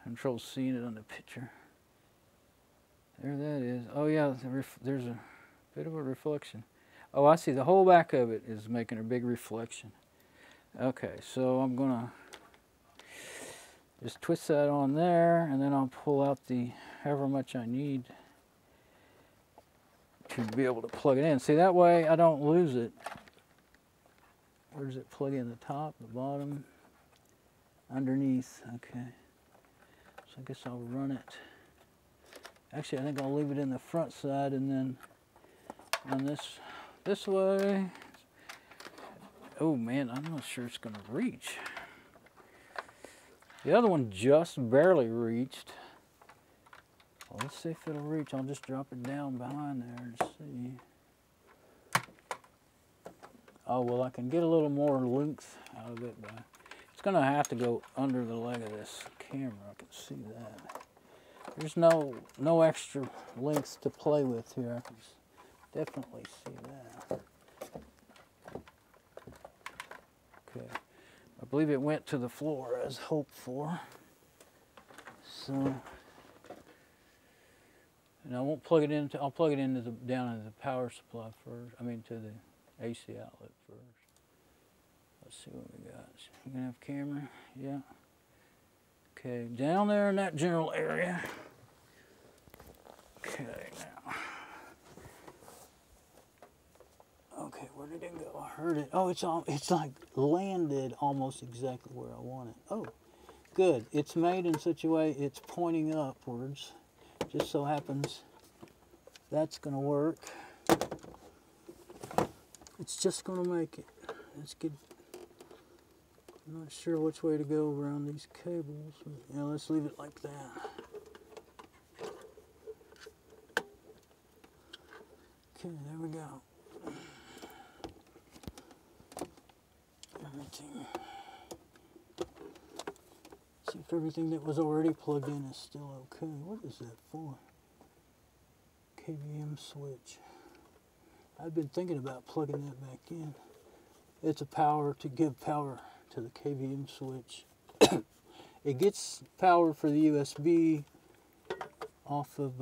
control seeing it on the picture. There that is. Oh yeah, there's a bit of a reflection. Oh, I see. The whole back of it is making a big reflection. Okay, so I'm gonna just twist that on there, and then I'll pull out the however much I need to be able to plug it in. See, that way I don't lose it. Where does it plug in? The top, the bottom, underneath. Okay, so I guess I'll run it. Actually, I think I'll leave it in the front side, and then on this way. Oh man, I'm not sure it's going to reach. The other one just barely reached. Well, let's see if it'll reach. I'll just drop it down behind there and see. Oh well, I can get a little more length out of it, but it's going to have to go under the leg of this camera. I can see that. There's no extra lengths to play with here. I can definitely see that. Okay, I believe it went to the floor as hoped for. So, and I won't plug it into. I'll plug it into the down into the power supply first. I mean to the AC outlet first. Let's see what we got. So we're gonna have camera. Yeah. Okay, down there in that general area. Okay, now. Okay, where did it go? I heard it. Oh, it's like landed almost exactly where I want it. Oh, good. It's made in such a way it's pointing upwards. Just so happens that's going to work. It's just going to make it. Let's get. I'm not sure which way to go around these cables. Yeah, let's leave it like that. Okay, there we go. Everything. See if everything that was already plugged in is still okay. What is that for? KVM switch. I've been thinking about plugging that back in. It's a power to give power to the KVM switch. It gets power for the USB off of.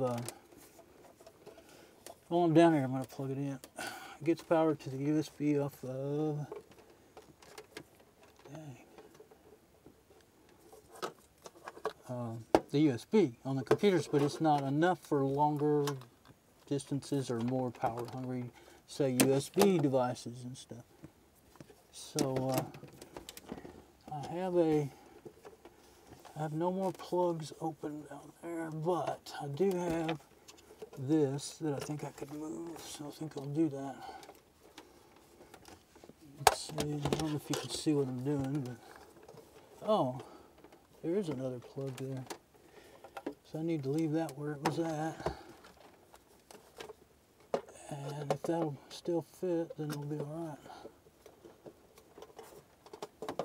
While I'm down here, I'm going to plug it in. It gets power to the USB off of. The USB on the computers, but it's not enough for longer distances or more power hungry, say, USB devices and stuff. So I have no more plugs open down there, but I do have this that I think I could move, so I think I'll do that. Let's see, I don't know if you can see what I'm doing, but oh, there is another plug there, so I need to leave that where it was at, and if that'll still fit, then it'll be all right.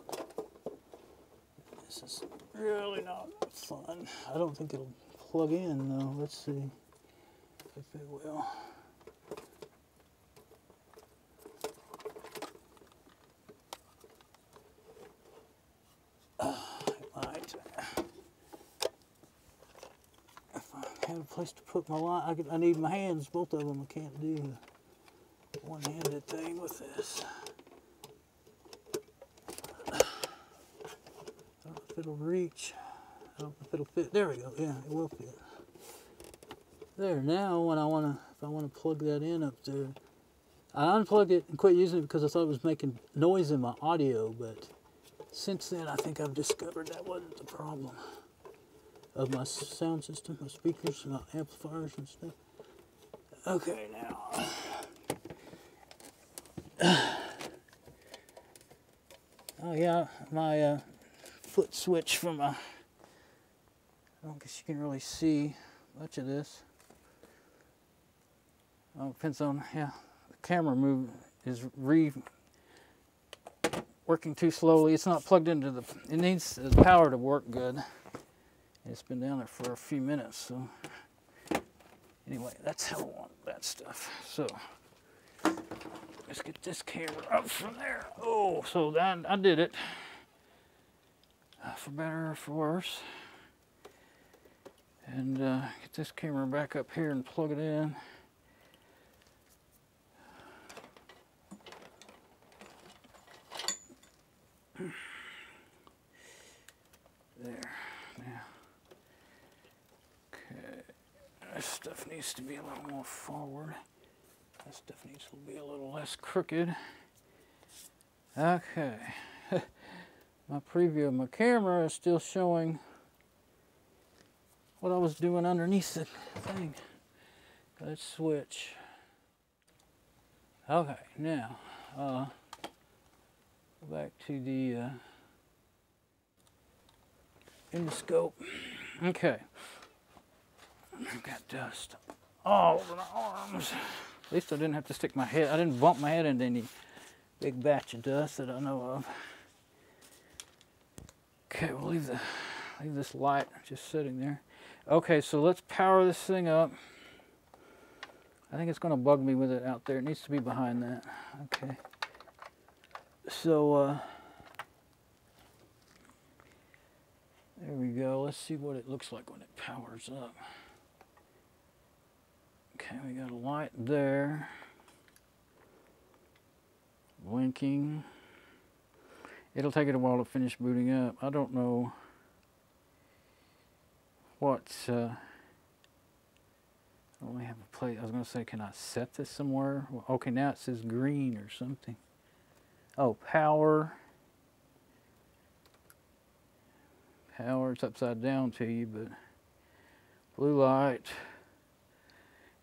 This is really not fun. I don't think it'll plug in though. Let's see if it will. Place to put my line. I need my hands, both of them. I can't do the one-handed thing with this. if it'll reach. I don't know if it'll fit. There we go. Yeah, it will fit. There, now when if I want to plug that in up there, I unplugged it and quit using it because I thought it was making noise in my audio, but since then I think I've discovered that wasn't the problem of my sound system, my speakers, my amplifiers and stuff. Okay, now. Oh yeah, my foot switch from my, I don't guess you can really see much of this. Oh, depends on, yeah, the camera move is working too slowly. It's not plugged into the, it needs the power to work good. It's been down there for a few minutes, so. Anyway, that's how I want that stuff. So, let's get this camera up from there. Oh, so that, I did it. For better or for worse. And get this camera back up here and plug it in. There, now. Okay, this stuff needs to be a little more forward. That stuff needs to be a little less crooked. Okay, my preview of my camera is still showing what I was doing underneath the thing. Let's switch. Okay, now go back to the endoscope. Okay, I've got dust all over my arms. At least I didn't have to stick my head. I didn't bump my head into any big batch of dust that I know of. Okay, we'll leave this light just sitting there. Okay, so let's power this thing up. I think it's gonna bug me with it out there. It needs to be behind that. Okay. So, there we go. Let's see what it looks like when it powers up. Okay, we got a light there. Blinking. It'll take it a while to finish booting up. I don't know I don't really have a place. I was going to say, can I set this somewhere? Well, okay, now it says green or something. Oh, power. Power, it's upside down to you, but blue light.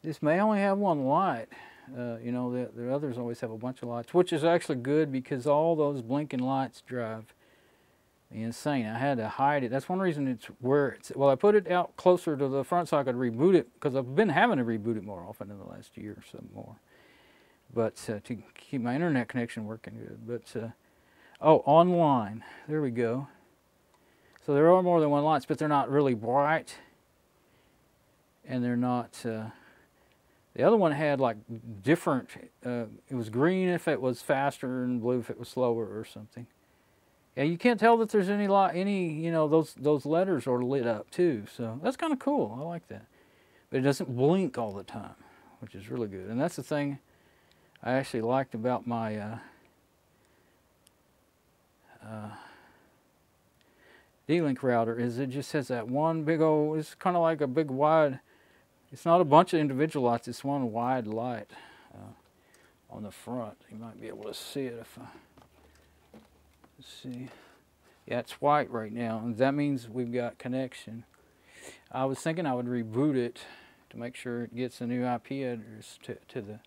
This may only have one light. You know, the others always have a bunch of lights, which is actually good because all those blinking lights drive insane. I had to hide it. That's one reason it's where it's, well, I put it out closer to the front so I could reboot it, because I've been having to reboot it more often in the last year or so more, but to keep my internet connection working good. But oh, online, there we go. So there are more than one lights, but they're not really bright, and they're not the other one had like different it was green if it was faster and blue if it was slower or something. Yeah, you can't tell that there's any light, you know, those letters are lit up too. So that's kind of cool. I like that. But it doesn't blink all the time, which is really good. And that's the thing I actually liked about my D-Link router, is it just has that one big old, it's kind of like a big wide, it's not a bunch of individual lights, it's one wide light on the front. You might be able to see it if I... Let's see, yeah, it's white right now, and that means we've got connection. I was thinking I would reboot it to make sure it gets a new IP address to the...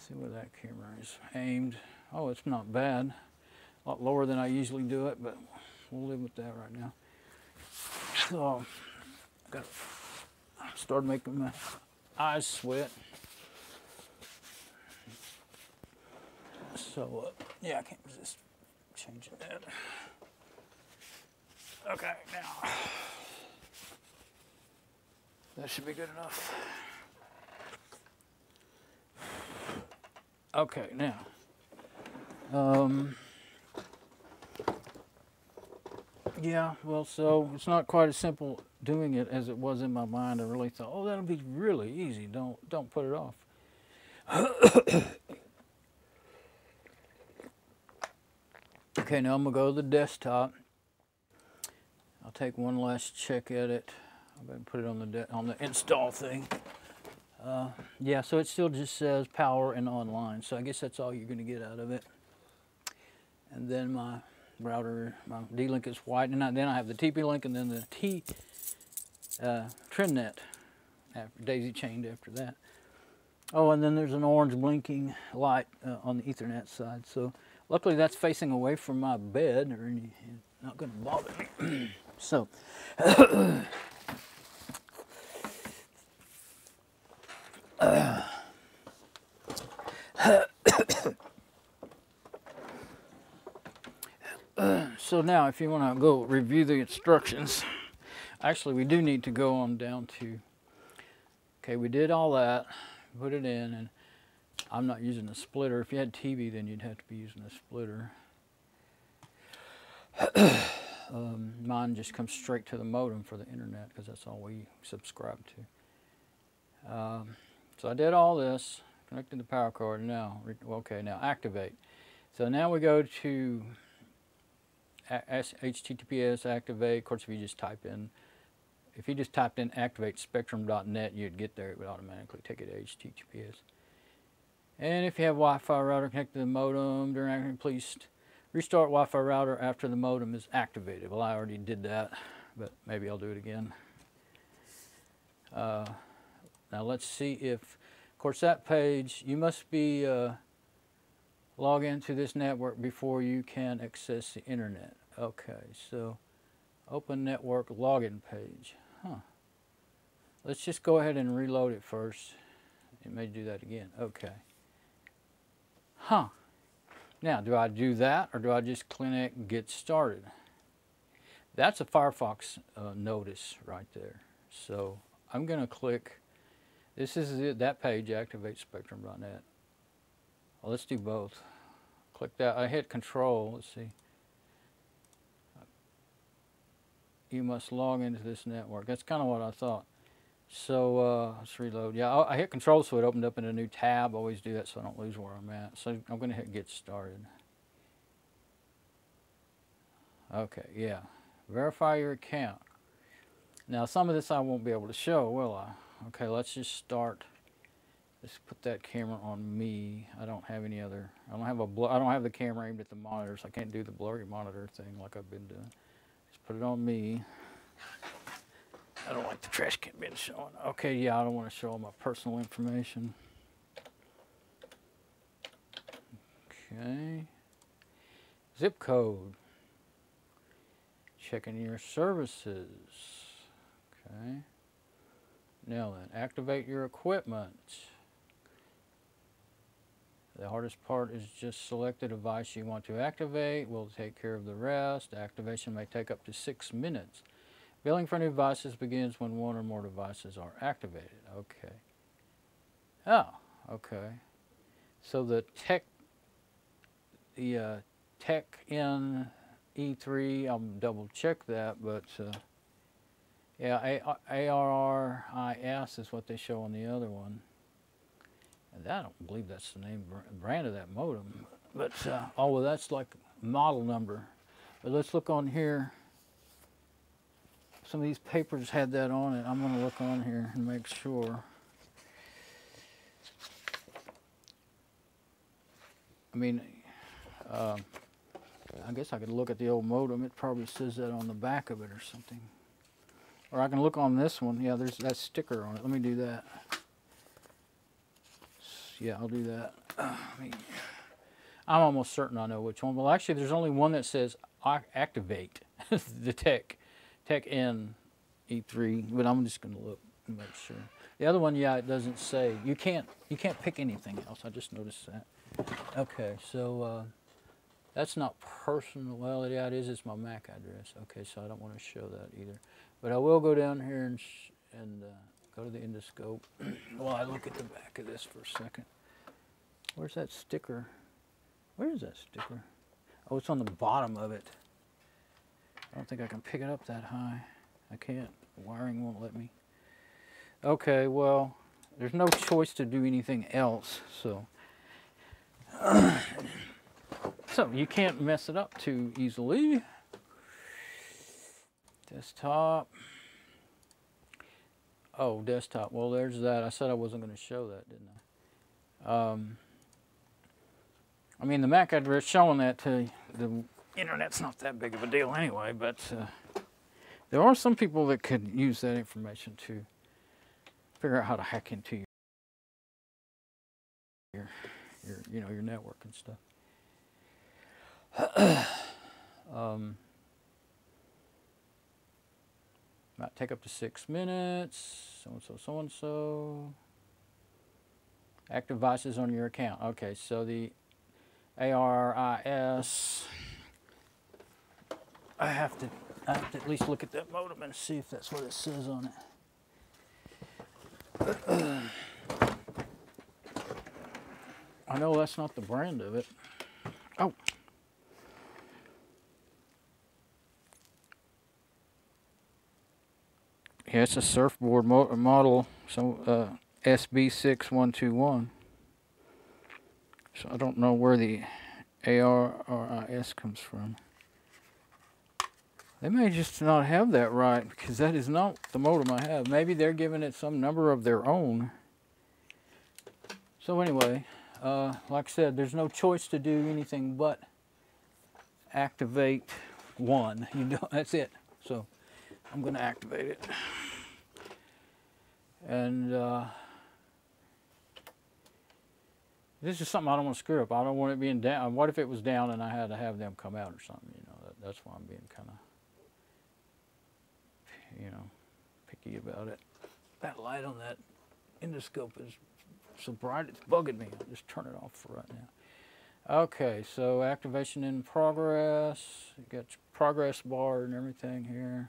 Let's see where that camera is aimed. Oh, it's not bad. A lot lower than I usually do it, but we'll live with that right now. So I got to start making my eyes sweat. So yeah, I can't resist changing that. Okay, now that should be good enough. Okay, now yeah, well, so it's not quite as simple doing it as it was in my mind. I really thought, oh, that'll be really easy. Don't put it off. Okay, now I'm gonna go to the desktop. I'll take one last check at it. I'm gonna put it on the install thing. Yeah, so it still just says power and online. So I guess that's all you're gonna get out of it. And then my router, my D-Link is white, and then I have the TP-Link, and then the Trendnet, daisy chained after that. Oh, and then there's an orange blinking light on the Ethernet side. So luckily that's facing away from my bed, or not gonna bother me. So. So now if you want to go review the instructions, actually we do need to go on down to, okay, we did all that, put it in, and I'm not using a splitter. If you had TV, then you'd have to be using a splitter. Mine just comes straight to the modem for the internet, because that's all we subscribe to. So I did all this, connecting the power cord, now, okay, now activate. So now we go to HTTPS activate. Of course, if you just typed in activate spectrum.net, you'd get there. It would automatically take it to HTTPS. And if you have Wi-Fi router connected to the modem during activation, please restart Wi-Fi router after the modem is activated. Well, I already did that, but maybe I'll do it again. Now let's see if, of course, that page, you must be log into this network before you can access the internet. Okay, so open network login page. Huh. Let's just go ahead and reload it first. It may do that again. Okay. Huh. Now, do I do that, or do I just click get started? That's a Firefox notice right there. So I'm going to click, this is it, that page, activate spectrum.net. Well, let's do both. Click that. I hit control. Let's see. You must log into this network. That's kind of what I thought. So let's reload. Yeah, I hit control, so it opened up in a new tab. I always do that so I don't lose where I'm at. So I'm going to hit get started. Okay, yeah. Verify your account. Now, some of this I won't be able to show, will I? Okay, let's just start. Let's put that camera on me. I don't have any other. I don't have the camera aimed at the monitor, so I can't do the blurry monitor thing like I've been doing. Just put it on me. I don't like the trash can being shown. Okay, yeah, I don't want to show all my personal information. Okay. Zip code. Checking your services. Okay. Now then, activate your equipment. The hardest part is just select the device you want to activate. We'll take care of the rest. Activation may take up to 6 minutes. Billing for new devices begins when one or more devices are activated. Okay. Oh, okay. So the tech in E3, I'll double check that, but yeah, ARRIS is what they show on the other one. And I don't believe that's the name brand of that modem. But, oh, well, that's like model number. But let's look on here. Some of these papers had that on it. I'm going to look on here and make sure. I mean, I guess I could look at the old modem. It probably says that on the back of it or something. Or I can look on this one. Yeah, there's that sticker on it. Let me do that. Yeah, I'll do that. I mean, I'm almost certain I know which one. Well, actually, there's only one that says activate the tech N E3, but I'm just going to look and make sure. The other one, yeah, it doesn't say. You can't pick anything else. I just noticed that. Okay, so that's not personal. Well, yeah, it is. It's my MAC address. Okay, so I don't want to show that either. But I will go down here and go to the endoscope while I look at the back of this for a second. Where's that sticker? Where is that sticker? Oh, it's on the bottom of it. I don't think I can pick it up that high. I can't. The wiring won't let me. Okay, well, there's no choice to do anything else, so. So you can't mess it up too easily. Desktop. Oh, desktop. Well, there's that. I said I wasn't going to show that, didn't I? I mean, the MAC address showing that to the internet's not that big of a deal anyway, but there are some people that could use that information to figure out how to hack into your network and stuff. Might take up to 6 minutes. So-and-so, so-and-so. Active devices on your account. Okay, so the ARRIS. I have to at least look at that modem and see if that's what it says on it. I know that's not the brand of it. Oh. Yeah, it's a SurfBoard model, so SB6121. So I don't know where the ARRIS comes from. They may just not have that right, because that is not the modem I have. Maybe they're giving it some number of their own. So anyway, like I said, there's no choice to do anything but activate one. You don't, that's it. So I'm going to activate it. And this is something I don't want to screw up. I don't want it being down. What if it was down and I had to have them come out or something? You know, that's why I'm being kind of, you know, picky about it. That light on that endoscope is so bright it's bugging me. I'll just turn it off for right now. Okay, so activation in progress. You got your progress bar and everything here.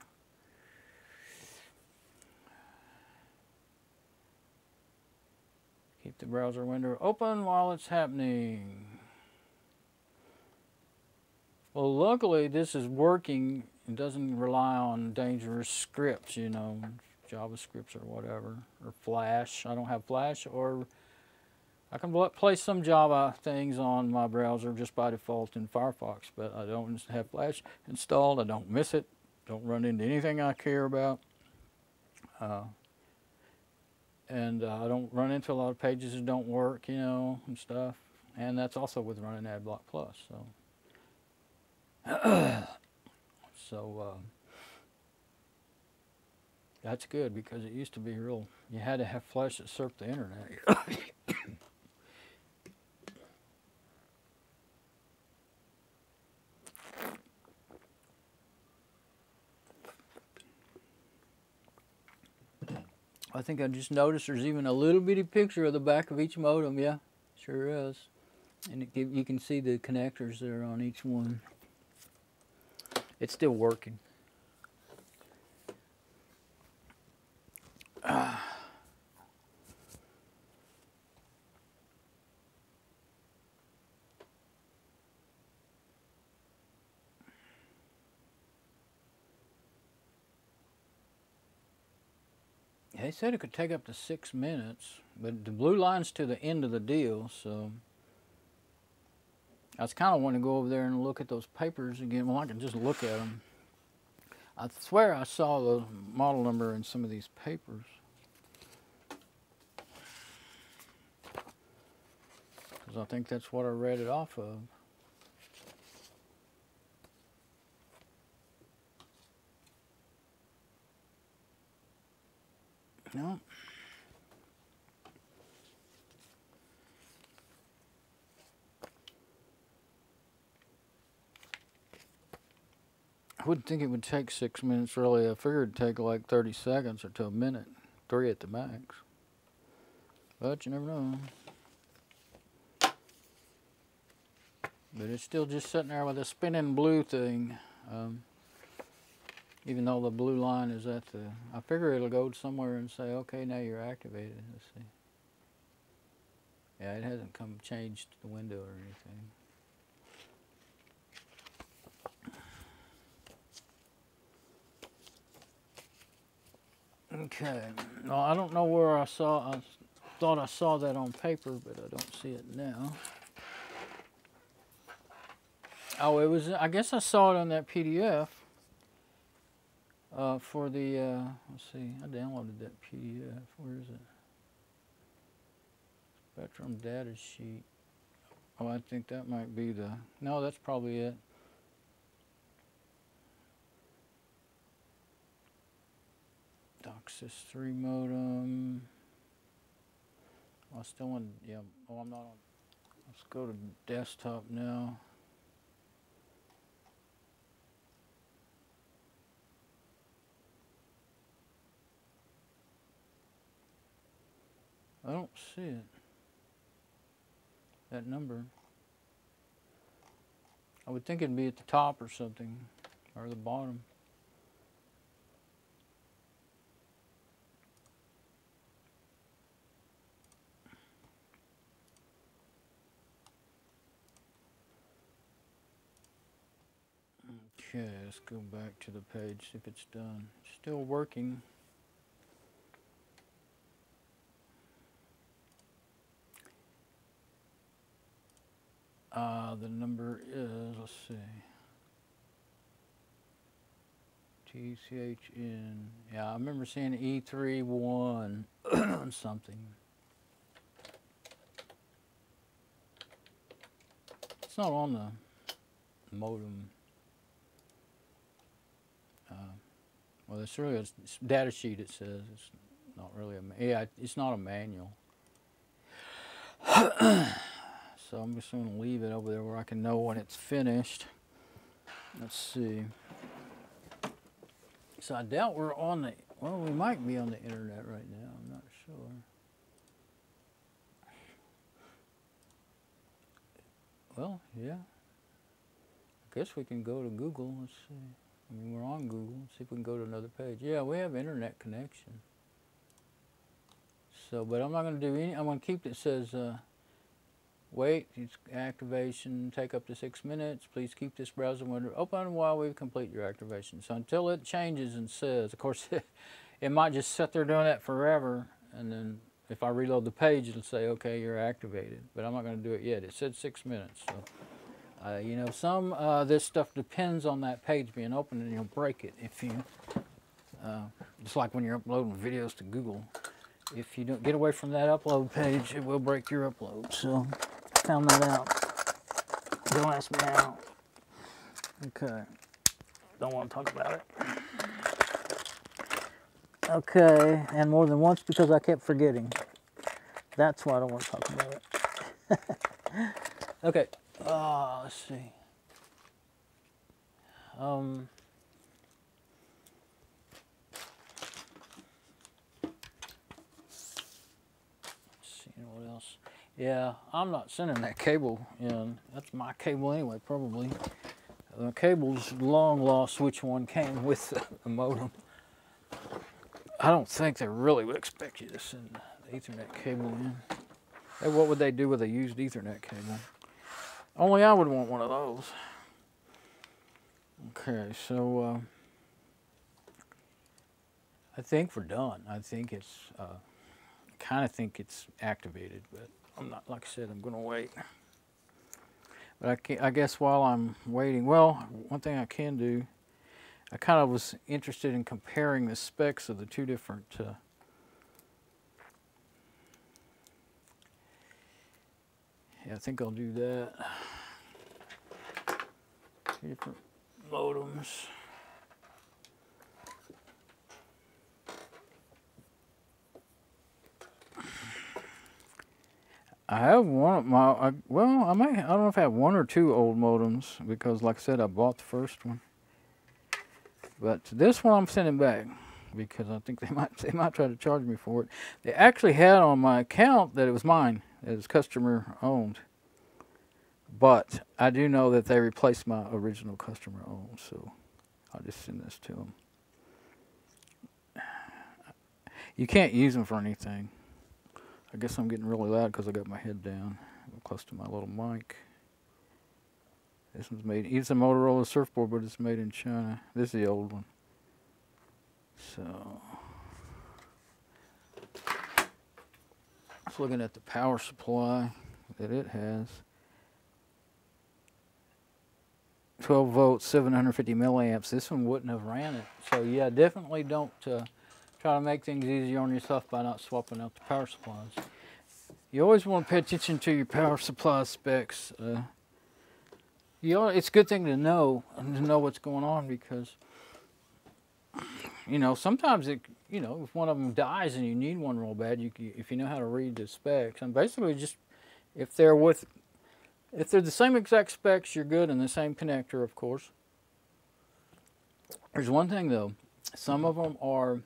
Keep the browser window open while it's happening. Well, luckily this is working. It doesn't rely on dangerous scripts, you know, JavaScripts or whatever, or Flash. I don't have Flash, or I can place some Java things on my browser just by default in Firefox, but I don't have Flash installed. I don't miss it. Don't run into anything I care about. And I don't run into a lot of pages that don't work, you know, and stuff. And that's also with running Adblock Plus, so. So that's good, because it used to be real, you had to have Flash to surf the internet. I think I just noticed there's even a little bitty picture of the back of each modem. Yeah, sure is. And it you can see the connectors that are on each one. It's still working. They said it could take up to 6 minutes, but the blue line's to the end of the deal, so. I just kind of want to go over there and look at those papers again. Well, I can just look at them. I swear I saw the model number in some of these papers. Because I think that's what I read it off of. No. wouldn't think it would take 6 minutes, really. I figured it'd take like 30 seconds or to a minute. 3 at the max. But you never know. But it's still just sitting there with a spinning blue thing. Even though the blue line is at the... I figure it'll go somewhere and say, okay, now you're activated. Let's see. Yeah, it hasn't come changed the window or anything. Okay, now I don't know where I saw, I thought I saw that on paper, but I don't see it now. Oh, it was, I guess I saw it on that PDF for the, let's see, I downloaded that PDF, where is it? Spectrum data sheet. Oh, I think that might be the, no, that's probably it. Docsis 3 modem. I still want, yeah. Oh, I'm not on. Let's go to desktop now. I don't see it. That number. I would think it'd be at the top or something, or the bottom. Okay, let's go back to the page, see if it's done. Still working. The number is, let's see. TCHN. Yeah, I remember seeing E31 something. It's not on the modem. Well, it's really a data sheet, it says. It's not really a, yeah, it's not a manual. So I'm just going to leave it over there where I can know when it's finished. Let's see. So I doubt we're on the, well, we might be on the internet right now. I'm not sure. Well, yeah. I guess we can go to Google. Let's see. I mean, we're on Google. Let's see if we can go to another page. Yeah, we have internet connection. So, but I'm not going to do any, I'm going to keep it says, wait, it's activation, take up to 6 minutes. Please keep this browser window open while we complete your activation. So until it changes and says, of course, it might just sit there doing that forever. And then if I reload the page, it'll say, okay, you're activated. But I'm not going to do it yet. It said 6 minutes. So. You know, some this stuff depends on that page being open, and you'll break it if you, just like when you're uploading videos to Google. If you don't get away from that upload page, it will break your upload. So, found that out. Don't ask me how. Okay. Don't want to talk about it. Okay, and more than once because I kept forgetting. That's why I don't want to talk about it. Okay. Let's see. Let's see what else. Yeah, I'm not sending that cable in. That's my cable anyway, probably. The cable's long lost which one came with the modem. I don't think they really would expect you to send the Ethernet cable in. Hey, what would they do with a used Ethernet cable? Only I would want one of those. Okay, so I think we're done. I think it's, I kind of think it's activated, but I'm not, like I said, I'm going to wait. But I, can't, I guess while I'm waiting, well, one thing I can do, I kind of was interested in comparing the specs of the two different yeah, I think I'll do that. Two different modems. I have one of my, well, I might, I don't know if I have one or two old modems because like I said, I bought the first one. But this one I'm sending back because I think they might try to charge me for it. They actually had on my account that it was mine, that it was customer owned. But I do know that they replaced my original customer owned, so I'll just send this to them. You can't use them for anything. I guess I'm getting really loud because I got my head down. I'm close to my little mic. This one's made, it's a Motorola SurfBoard, but it's made in China. This is the old one. So, just looking at the power supply that it has. 12 volts, 750 milliamps. This one wouldn't have ran it. So yeah, definitely don't try to make things easier on yourself by not swapping out the power supplies. You always want to pay attention to your power supply specs. You know, it's a good thing to know what's going on, because you know sometimes it, you know, if one of them dies and you need one real bad, you if you know how to read the specs, and basically just if they're the same exact specs, you're good, and the same connector, of course. There's one thing though, some of them are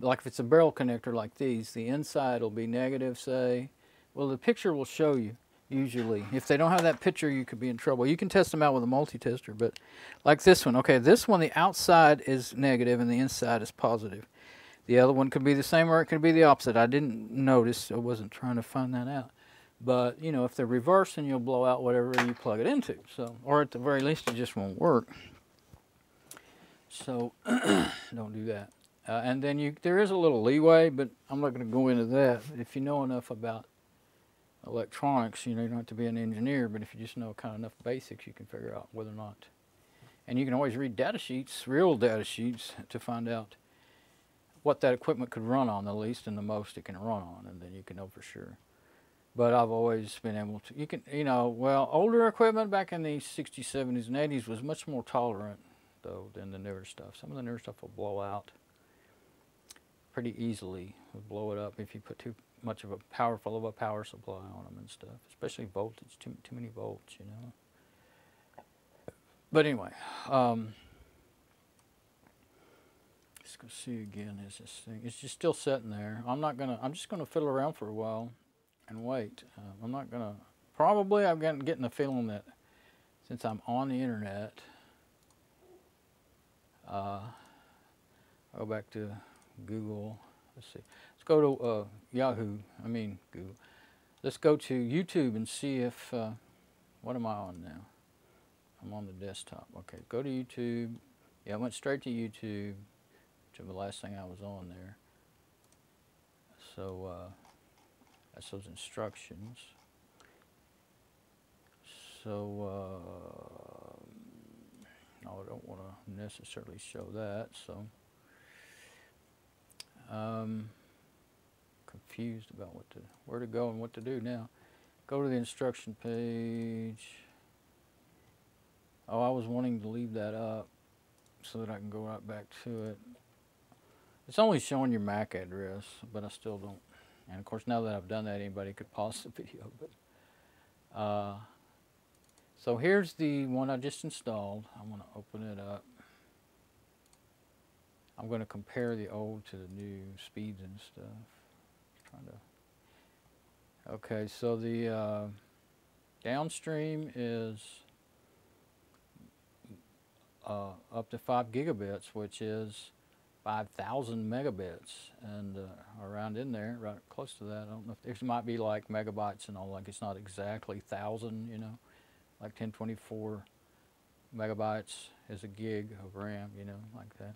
like if it's a barrel connector like these, the inside will be negative, say. Well, the picture will show you, usually. If they don't have that picture, you could be in trouble. You can test them out with a multi-tester, but like this one. Okay, this one, the outside is negative and the inside is positive. The other one could be the same or it could be the opposite. I didn't notice, so I wasn't trying to find that out. But, you know, if they're reversed, then you'll blow out whatever you plug it into. So, or at the very least, it just won't work. So, don't do that. And then there is a little leeway, but I'm not going to go into that. If you know enough about electronics, you know, you don't have to be an engineer, but if you just know kind of enough basics, you can figure out whether or not. And you can always read data sheets, real data sheets, to find out what that equipment could run on, the least and the most it can run on, and then you can know for sure. But I've always been able to, you can, you know, well, older equipment back in the 60s, 70s, and 80s was much more tolerant, though, than the newer stuff. Some of the newer stuff will blow out pretty easily. It'll blow it up if you put too much of a power supply on them and stuff, especially voltage, too many volts, you know. But anyway, let's go see again, is this thing, it's just still sitting there. I'm just gonna fiddle around for a while and wait. I'm getting the feeling that since I'm on the internet, I'll go back to Google, let's see. Go to Google. Let's go to YouTube and see if, what am I on now? I'm on the desktop. Okay, go to YouTube. Yeah, I went straight to YouTube, which was the last thing I was on there. So, that's those instructions. So, no, I don't want to necessarily show that, so. Confused about where to go and what to do now. Go to the instruction page. Oh, I was wanting to leave that up so that I can go right back to it. It's only showing your MAC address, but I still don't. And of course, now that I've done that, anybody could pause the video. But so here's the one I just installed. I'm going to open it up. I'm going to compare the old to the new speeds and stuff. Okay, so the downstream is up to 5 gigabits, which is 5,000 megabits, and around in there, right close to that. I don't know if there might be like megabytes and all, like it's not exactly 1,000, you know, like 1024 megabytes is a gig of RAM, you know, like that.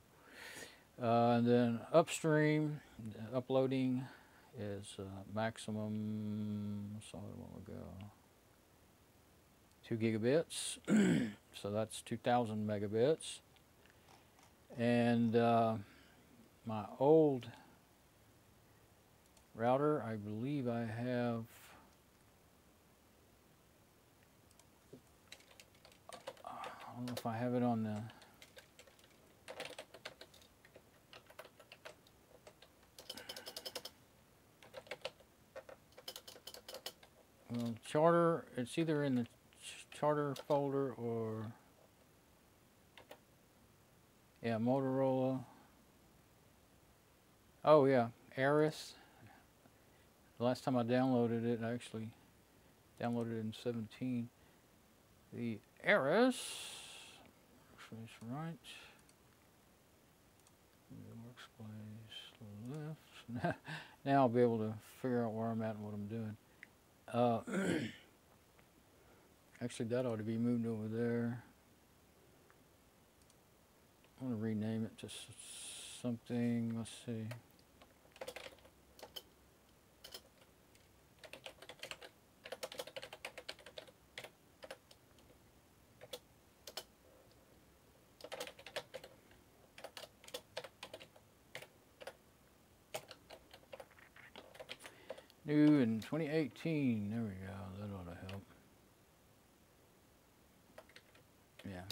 And then upstream, uploading is maximum, so it will go 2 gigabits, so that's 2,000 megabits. And my old router, I believe I have, I don't know if I have it on the, Charter, it's either in the Charter folder or... Yeah, Motorola. Oh yeah, ARRIS. The last time I downloaded it, I actually downloaded it in 17. The ARRIS, actually it's right. The workspace left. Now I'll be able to figure out where I'm at and what I'm doing. Actually, that ought to be moved over there. I'm going to rename it to something, let's see. New in 2018, there we go, that ought to help. Yeah.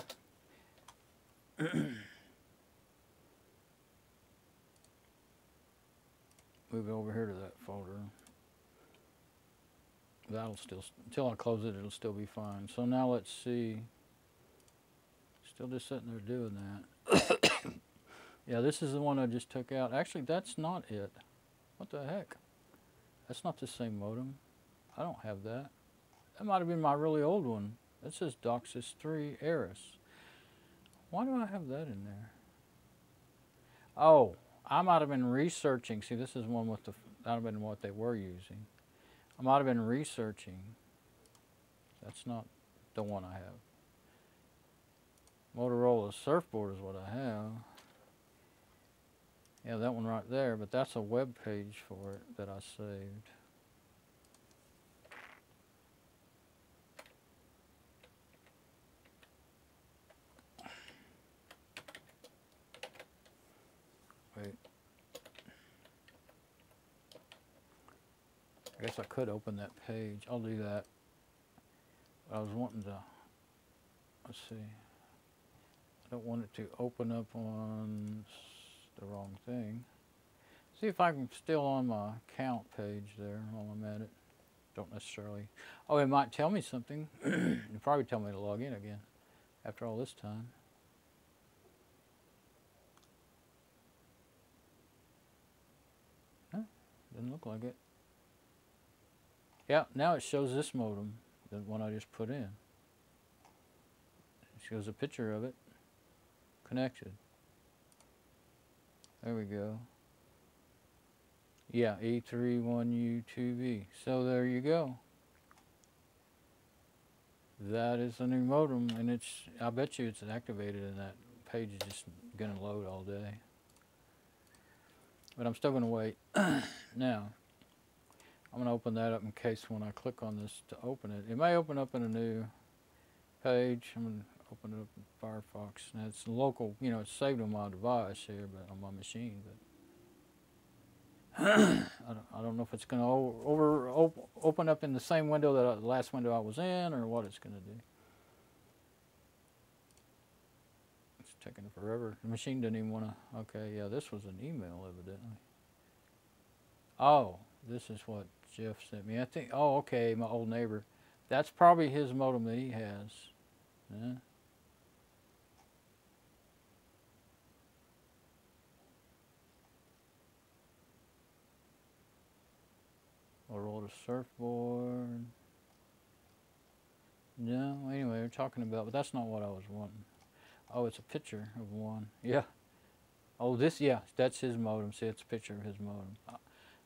Move it over here to that folder. That'll still, until I close it, it'll still be fine. So now let's see. Still just sitting there doing that. Yeah, this is the one I just took out. Actually, that's not it. What the heck? That's not the same modem. I don't have that. That might have been my really old one. That says Docsis 3 ARRIS. Why do I have that in there? Oh. I might have been researching. See, this is one with the, that would have been what they were using. I might have been researching. That's not the one I have. Motorola SurfBoard is what I have. Yeah, that one right there, but that's a web page for it that I saved. I guess I could open that page. I'll do that. I was wanting to, let's see. I don't want it to open up on the wrong thing. See if I'm still on my account page there while I'm at it. Don't necessarily. Oh, it might tell me something. It'll probably tell me to log in again after all this time. Huh? Doesn't look like it. Yeah, now it shows this modem, the one I just put in. It shows a picture of it, connected. There we go. Yeah, E31U2V. So there you go. That is the new modem, and it's, I bet you it's activated and that page is just gonna load all day. But I'm still gonna wait. Now, I'm going to open that up in case when I click on this to open it. It may open up in a new page. I'm going to open it up in Firefox. Now it's local, you know, it's saved on my device here, but on my machine. But I don't know if it's going to open up in the same window that the last window I was in or what it's going to do. It's taking forever. The machine didn't even want to. Okay, yeah, this was an email evidently. Oh. This is what Jeff sent me. I think, oh, okay, my old neighbor. That's probably his modem that he has. Yeah. Motorola SurfBoard. No, anyway, we're talking about, but that's not what I was wanting. Oh, it's a picture of one. Yeah. Oh, this, yeah, that's his modem. See, it's a picture of his modem.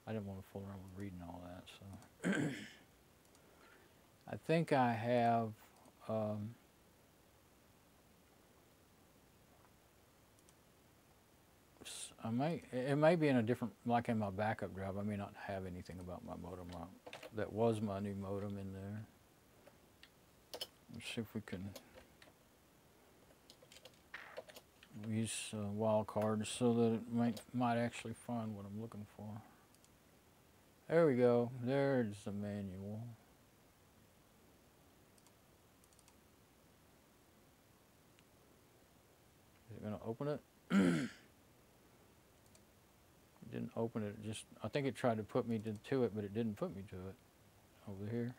I didn't want to fool around with reading all that, so. I think I have, it may be in a different, like in my backup drive, I may not have anything about my modem that was my new modem in there. Let's see if we can use wildcards so that it might actually find what I'm looking for. There we go, there's the manual. Is it gonna open it? It didn't open it, it just, I think it tried to put me to it, but it didn't put me to it over here.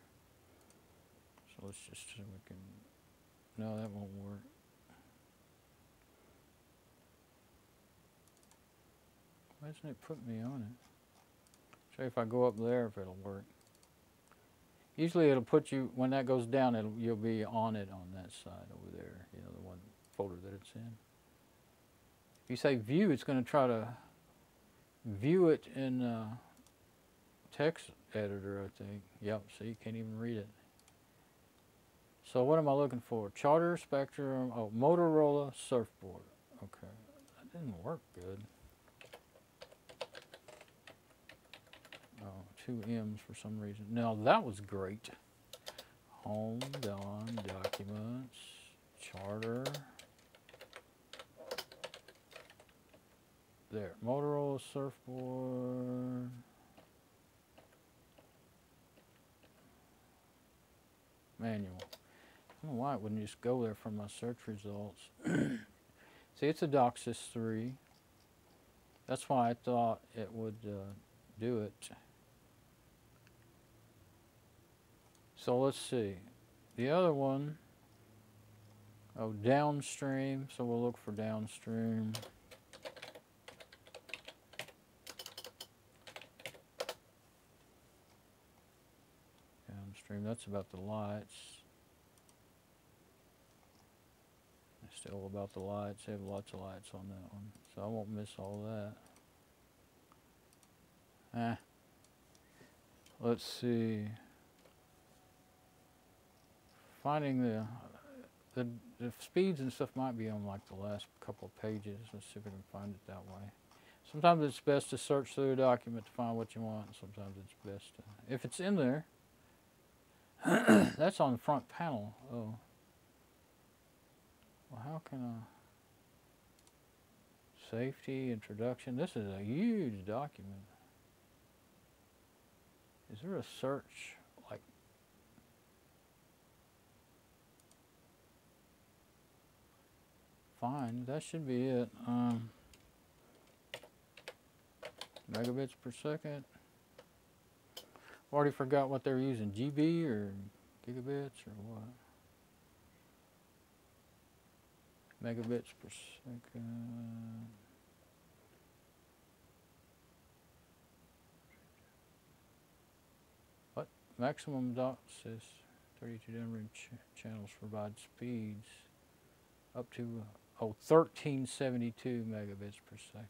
So Let's just see if we can. No, that won't work. Why doesn't it put me on it? See if I go up there if it'll work. Usually it'll put you, when that goes down, you'll be on it on that side over there, you know, the one folder that it's in. If you say view, it's going to try to view it in text editor, I think. Yep, see, you can't even read it. So what am I looking for? Charter Spectrum, oh, Motorola SurfBoard. Okay, that didn't work good. Oh, two M's for some reason. Now that was great. Home, Don, Documents, Charter. There, Motorola SurfBoard. Manual. I don't know why it wouldn't just go there for my search results. See, it's a Docsis 3. That's why I thought it would do it. So let's see. The other one, oh, downstream. So we'll look for downstream. Downstream, that's about the lights. It's still about the lights. They have lots of lights on that one. So I won't miss all that. Eh. Let's see. Finding the speeds and stuff might be on like the last couple of pages. Let's see if we can find it that way. Sometimes it's best to search through a document to find what you want. Sometimes it's best to, if it's in there. That's on the front panel. Oh. Well, how can I? Safety, introduction. This is a huge document. Is there a search? Fine, that should be it. Megabits per second. Already forgot what they were using, GB or gigabits or what? Megabits per second. What? Maximum Docsis 32 downrange channels provide speeds up to 1372 megabits per second.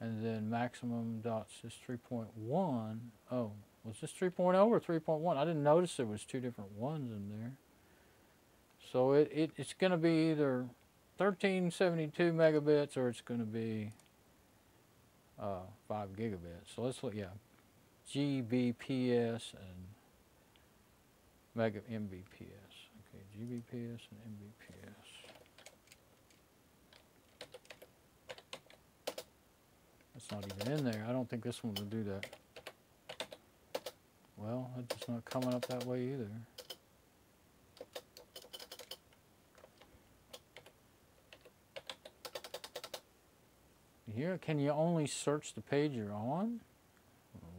And then maximum Docsis 3.1. Oh, was this 3.0 or 3.1? I didn't notice there was two different ones in there. So it's going to be either 1372 megabits or it's going to be 5 gigabits. So let's look, yeah, GBPS and mega MBPS. GBPS and MBPS. That's not even in there. I don't think this one will do that. Well, it's not coming up that way either. Here, can you only search the page you're on?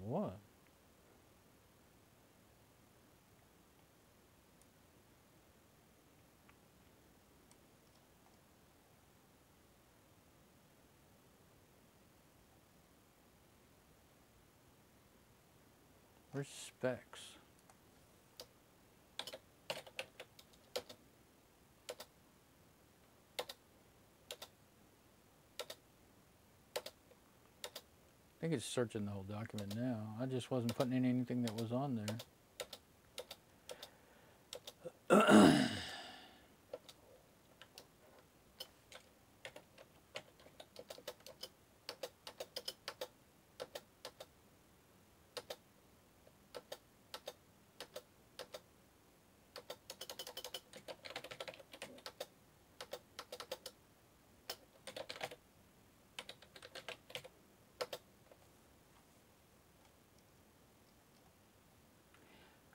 What? Where's specs? I think it's searching the whole document now. I just wasn't putting in anything that was on there.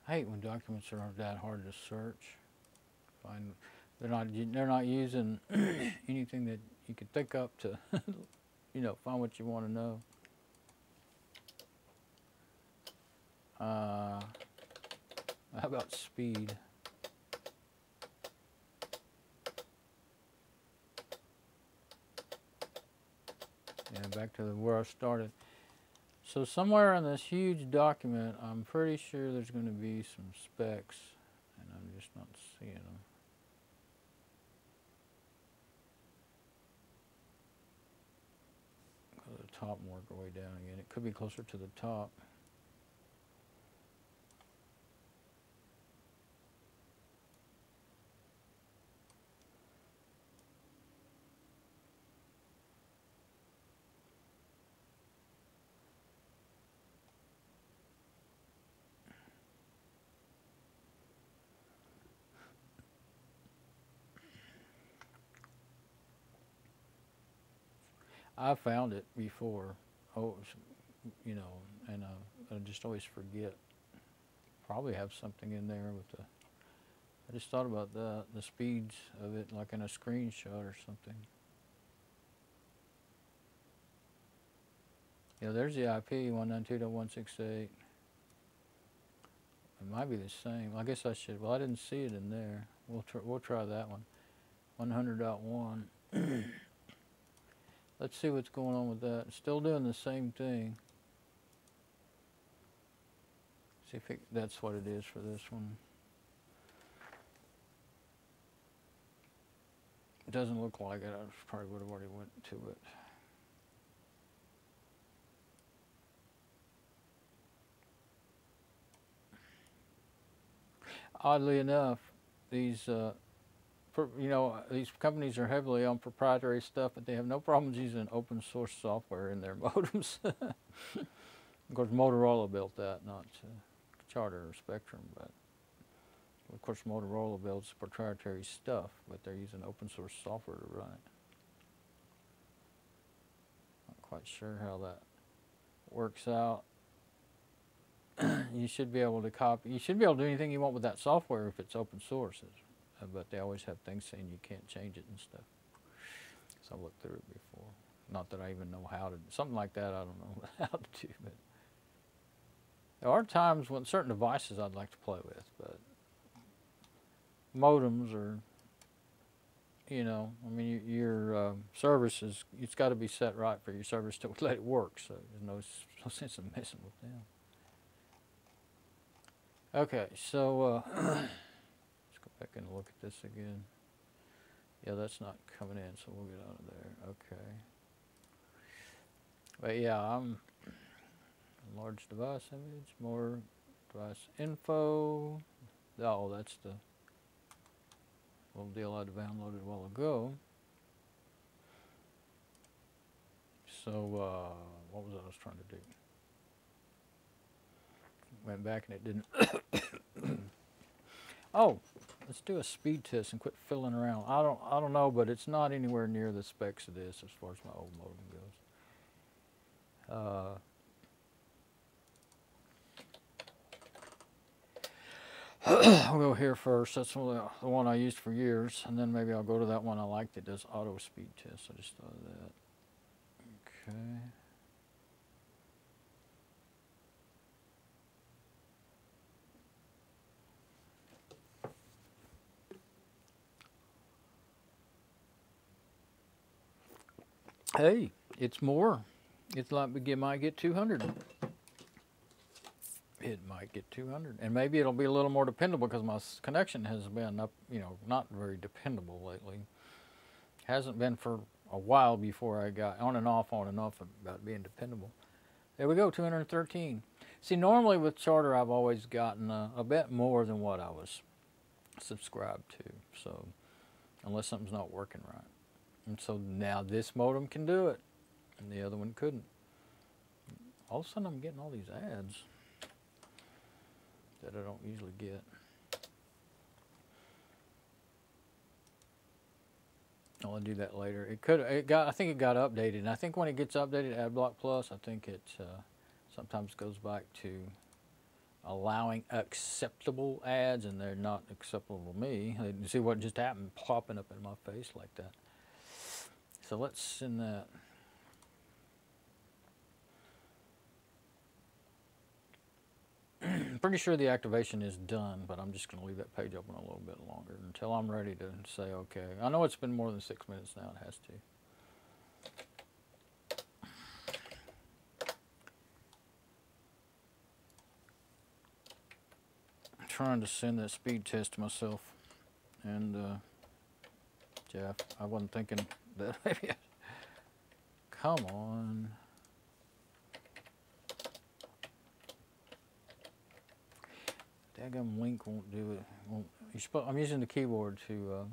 I hate when documents are that hard to search. Find they're not using anything that you could think up to, you know, find what you want to know. How about speed? Yeah, back to where I started. So somewhere in this huge document, I'm pretty sure there's going to be some specs, and I'm just not seeing them. Go to the top and work our way down again. It could be closer to the top. I found it before, you know, and I just always forget. Probably have something in there with the, I just thought about the speeds of it, like in a screenshot or something. Yeah, there's the IP, 192.168. It might be the same. I guess I should, well, I didn't see it in there. We'll try that one, 100.1. Let's see what's going on with that. Still doing the same thing. See if it, that's what it is for this one. It doesn't look like it. I probably would have already went to it. Oddly enough, these you know, these companies are heavily on proprietary stuff, but they have no problems using open source software in their modems. Of course, Motorola built that, not Charter or Spectrum, but of course, Motorola builds proprietary stuff, but they're using open source software to run it. Not quite sure how that works out. You should be able to copy, you should be able to do anything you want with that software if it's open source. But they always have things saying you can't change it and stuff. So I looked through it before. Not that I even know how to do something like that. I don't know how to do, but there are times when certain devices I'd like to play with, but modems are, you know, I mean, your services, it's got to be set right for your service to let it work. So there's no sense in messing with them. Okay, so. Back and look at this again. Yeah, that's not coming in, so we'll get out of there. Okay. But yeah, I'm large device image, more device info. Oh, that's the little deal I downloaded a while ago. So what was that I was trying to do? Went back and it didn't. Oh, let's do a speed test and quit fiddling around. I don't know, but it's not anywhere near the specs of this as far as my old modem goes. I'll go here first. That's the one I used for years, and then maybe I'll go to that one I like that does auto speed tests. I just thought of that. Okay. Hey, it's more. It's like it might get 200. It might get 200, and maybe it'll be a little more dependable because my connection has been up, you know, not very dependable lately. Hasn't been for a while before I got on and off about being dependable. There we go, 213. See, normally with Charter, I've always gotten a bit more than what I was subscribed to. So, unless something's not working right. And so now this modem can do it, and the other one couldn't. All of a sudden I'm getting all these ads that I don't usually get. I'll do that later. It got. I think it got updated, and I think when it gets updated, Adblock Plus, I think it sometimes goes back to allowing acceptable ads, and they're not acceptable to me. I didn't see what just happened popping up in my face like that. So let's send that. Pretty sure the activation is done, but I'm just going to leave that page open a little bit longer until I'm ready to say OK. I know it's been more than 6 minutes now, it has to. I'm trying to send that speed test to myself, and Jeff, I wasn't thinking that. Come on. Daggum link won't do it. Won't. I'm using the keyboard to.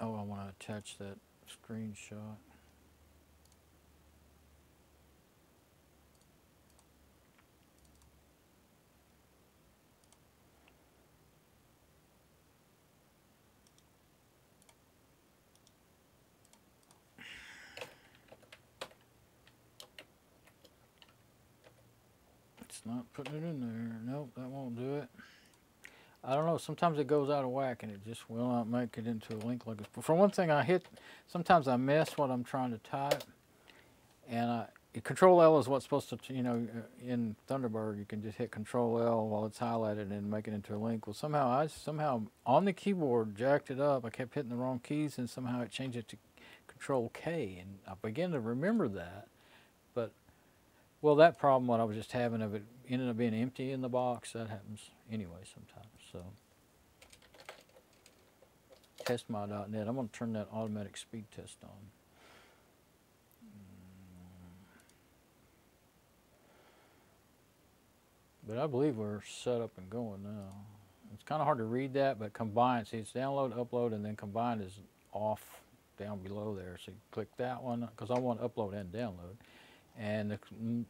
Oh, I want to attach that screenshot. Putting it in there. Nope, that won't do it. I don't know. Sometimes it goes out of whack and it just will not make it into a link like this. But for one thing, sometimes I miss what I'm trying to type. And Control L is what's supposed to, you know, in Thunderbird, you can just hit Control L while it's highlighted and make it into a link. Well, somehow on the keyboard jacked it up. I kept hitting the wrong keys and somehow it changed it to Control K. And I began to remember that. But, well, that problem what I was just having of it ended up being empty in the box, that happens anyway sometimes. So testmy.net, I'm going to turn that automatic speed test on. But I believe we're set up and going now. It's kind of hard to read that, but combined, see, it's download, upload, and then combined is off down below there. So you click that one, because I want upload and download. And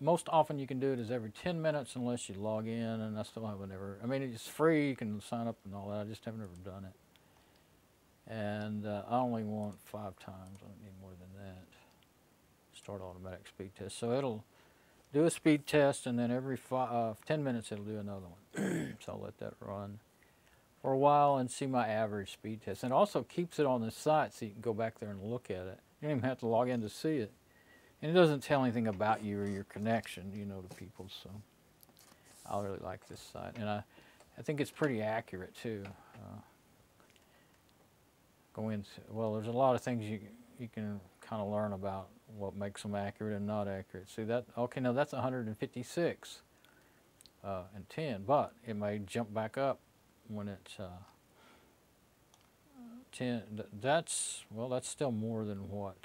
most often you can do it is every 10 minutes unless you log in, and I still haven't ever, I mean, it's free, you can sign up and all that, I just haven't ever done it. And I only want 5 times, I don't need more than that. Start automatic speed test. So it'll do a speed test, and then every 10 minutes it'll do another one. So I'll let that run for a while and see my average speed test. And it also keeps it on the site so you can go back there and look at it. You don't even have to log in to see it. And it doesn't tell anything about you or your connection, you know, to people. So I really like this site. And I think it's pretty accurate, too. Go into, well, there's a lot of things you can kind of learn about what makes them accurate and not accurate. See that? Okay, now that's 156 and 10, but it may jump back up when it's 10. That's, well, that's still more than what,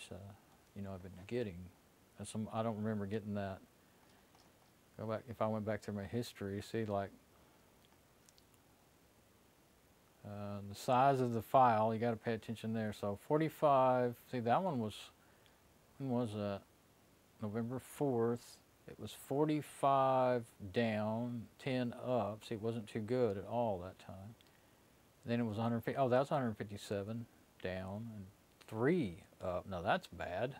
you know, I've been getting. And I don't remember getting that. Go back, if I went back through my history, see, like, the size of the file, you got to pay attention there. So 45, see, that one was, November 4th. It was 45 down, 10 up. See, it wasn't too good at all that time. Then it was 150, oh, that's 157 down and 3 up. Now that's bad.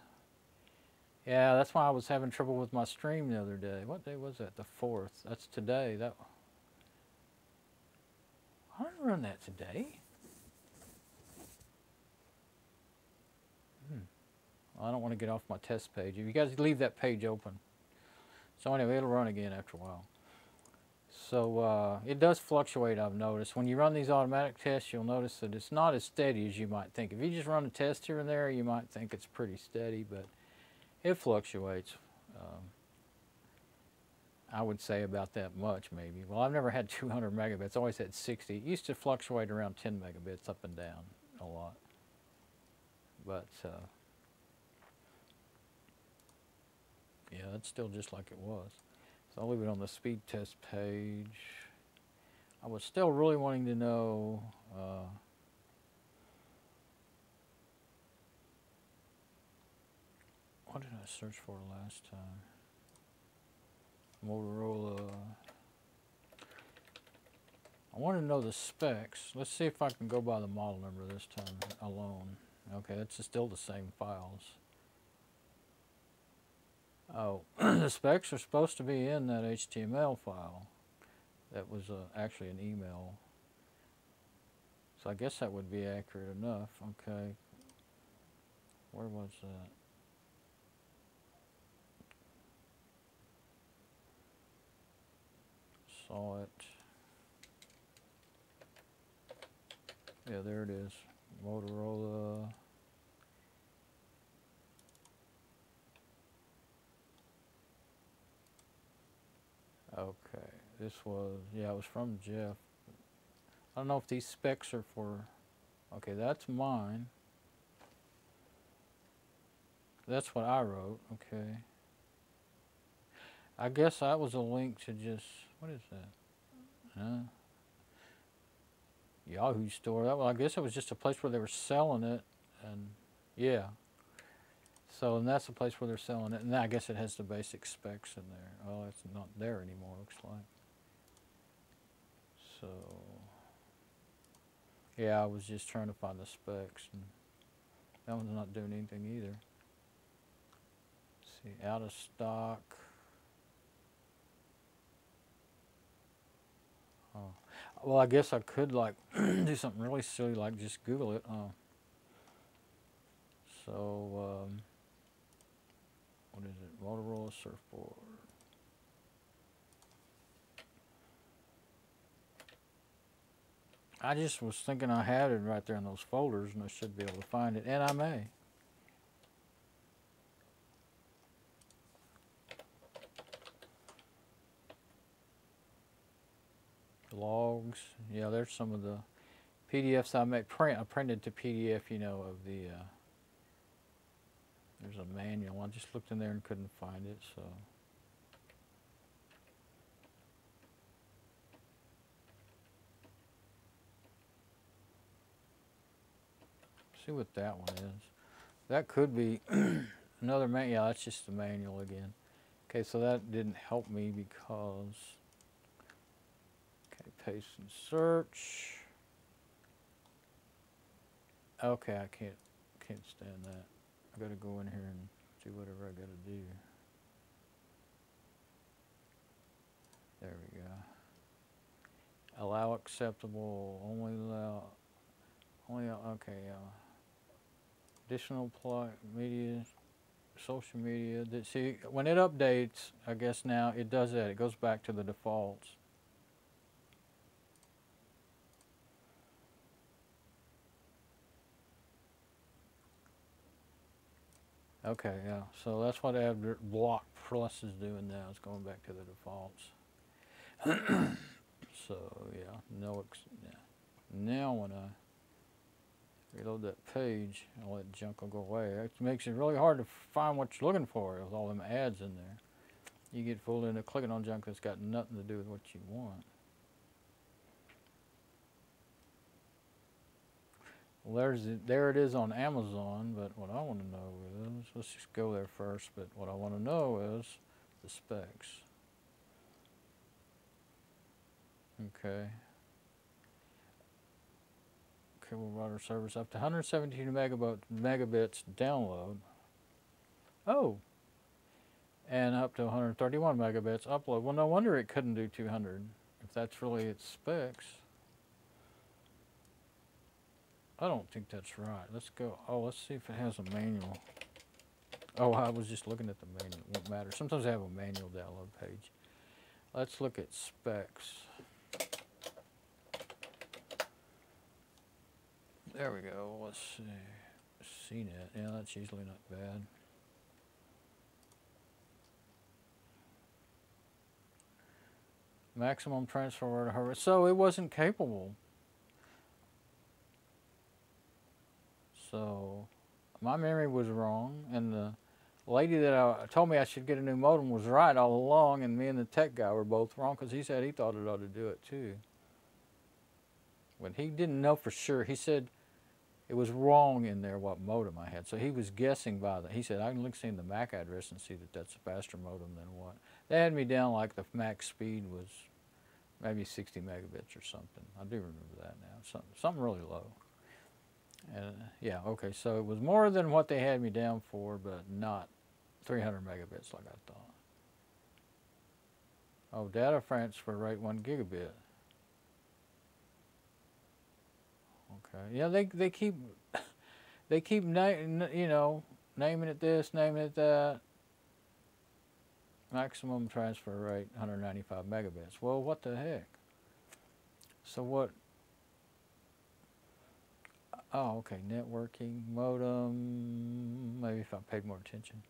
Yeah, that's why I was having trouble with my stream the other day. What day was that? The 4th. That's today. That I didn't run that today. I don't want to get off my test page. If you guys leave that page open. So anyway, it'll run again after a while. So it does fluctuate, I've noticed. When you run these automatic tests, you'll notice that it's not as steady as you might think. If you just run a test here and there, you might think it's pretty steady, but it fluctuates. I would say about that much, maybe. Well, I've never had 200 megabits. I always had 60. It used to fluctuate around 10 megabits up and down a lot. But, yeah, it's still just like it was. So I'll leave it on the speed test page. I was still really wanting to know what did I search for last time? Motorola. I want to know the specs. Let's see if I can go by the model number this time alone. Okay, it's still the same files. Oh, the specs are supposed to be in that HTML file. That was actually an email. So I guess that would be accurate enough. Okay. Where was that? Saw it. Yeah, there it is. Motorola. Okay, this was, yeah, it was from Jeff. I don't know if these specs are for, okay, that's mine. That's what I wrote, okay. I guess that was a link to just, what is that? Huh? Yahoo store. That, well, I guess it was just a place where they were selling it, and yeah. So, and that's the place where they're selling it, and I guess it has the basic specs in there. Oh, it's not there anymore, looks like. So, yeah, I was just trying to find the specs, and that one's not doing anything either. Let's see, out of stock. Oh, well, I guess I could, like, do something really silly, like just Google it. Oh. So, what is it? Motorola SurfBoard. I just was thinking I had it right there in those folders, and I should be able to find it, and I may. Logs. Yeah, there's some of the PDFs I make. Print. I printed to PDF, you know, of the. There's a manual. I just looked in there and couldn't find it, so. See what that one is. That could be another manual. Yeah, that's just the manual again. Okay, so that didn't help me because. Okay, paste and search. Okay, I can't stand that. I gotta go in here and do whatever I gotta do. There we go. Allow acceptable, only allow, only, okay, additional plot, media, social media. See, when it updates, I guess now it does that. It goes back to the defaults. Okay, yeah, so that's what Adblock Plus is doing now. It's going back to the defaults. So, yeah, no, yeah. Now when I reload that page, all that junk will go away. It makes it really hard to find what you're looking for with all them ads in there. You get fooled into clicking on junk that's got nothing to do with what you want. Well, there it is on Amazon, but what I want to know is, let's just go there first, but what I want to know is the specs. Okay. Cable router service up to 117 megabits download. Oh! And up to 131 megabits upload. Well, no wonder it couldn't do 200, if that's really its specs. I don't think that's right. Let's go. Oh, let's see if it has a manual. Oh, I was just looking at the manual. It won't matter. Sometimes I have a manual download page. Let's look at specs. There we go. Let's see. CNET. Yeah, that's usually not bad. Maximum transfer rate. So it wasn't capable. So my memory was wrong, and the lady that told me I should get a new modem was right all along, and me and the tech guy were both wrong because he said he thought it ought to do it too. When he didn't know for sure, he said it was wrong in there what modem I had. So he was guessing by that. He said, I can look see the MAC address and see that that's a faster modem than what. They had me down like the MAC speed was maybe 60 megabits or something. I do remember that now, something really low. Yeah, okay, so it was more than what they had me down for, but not 300 megabits like I thought. Oh, data transfer rate 1 gigabit. Okay. Yeah, they keep naming it this, naming it that. Maximum transfer rate 195 megabits. Well, what the heck? So what? Oh, okay. Networking, modem. Maybe if I paid more attention.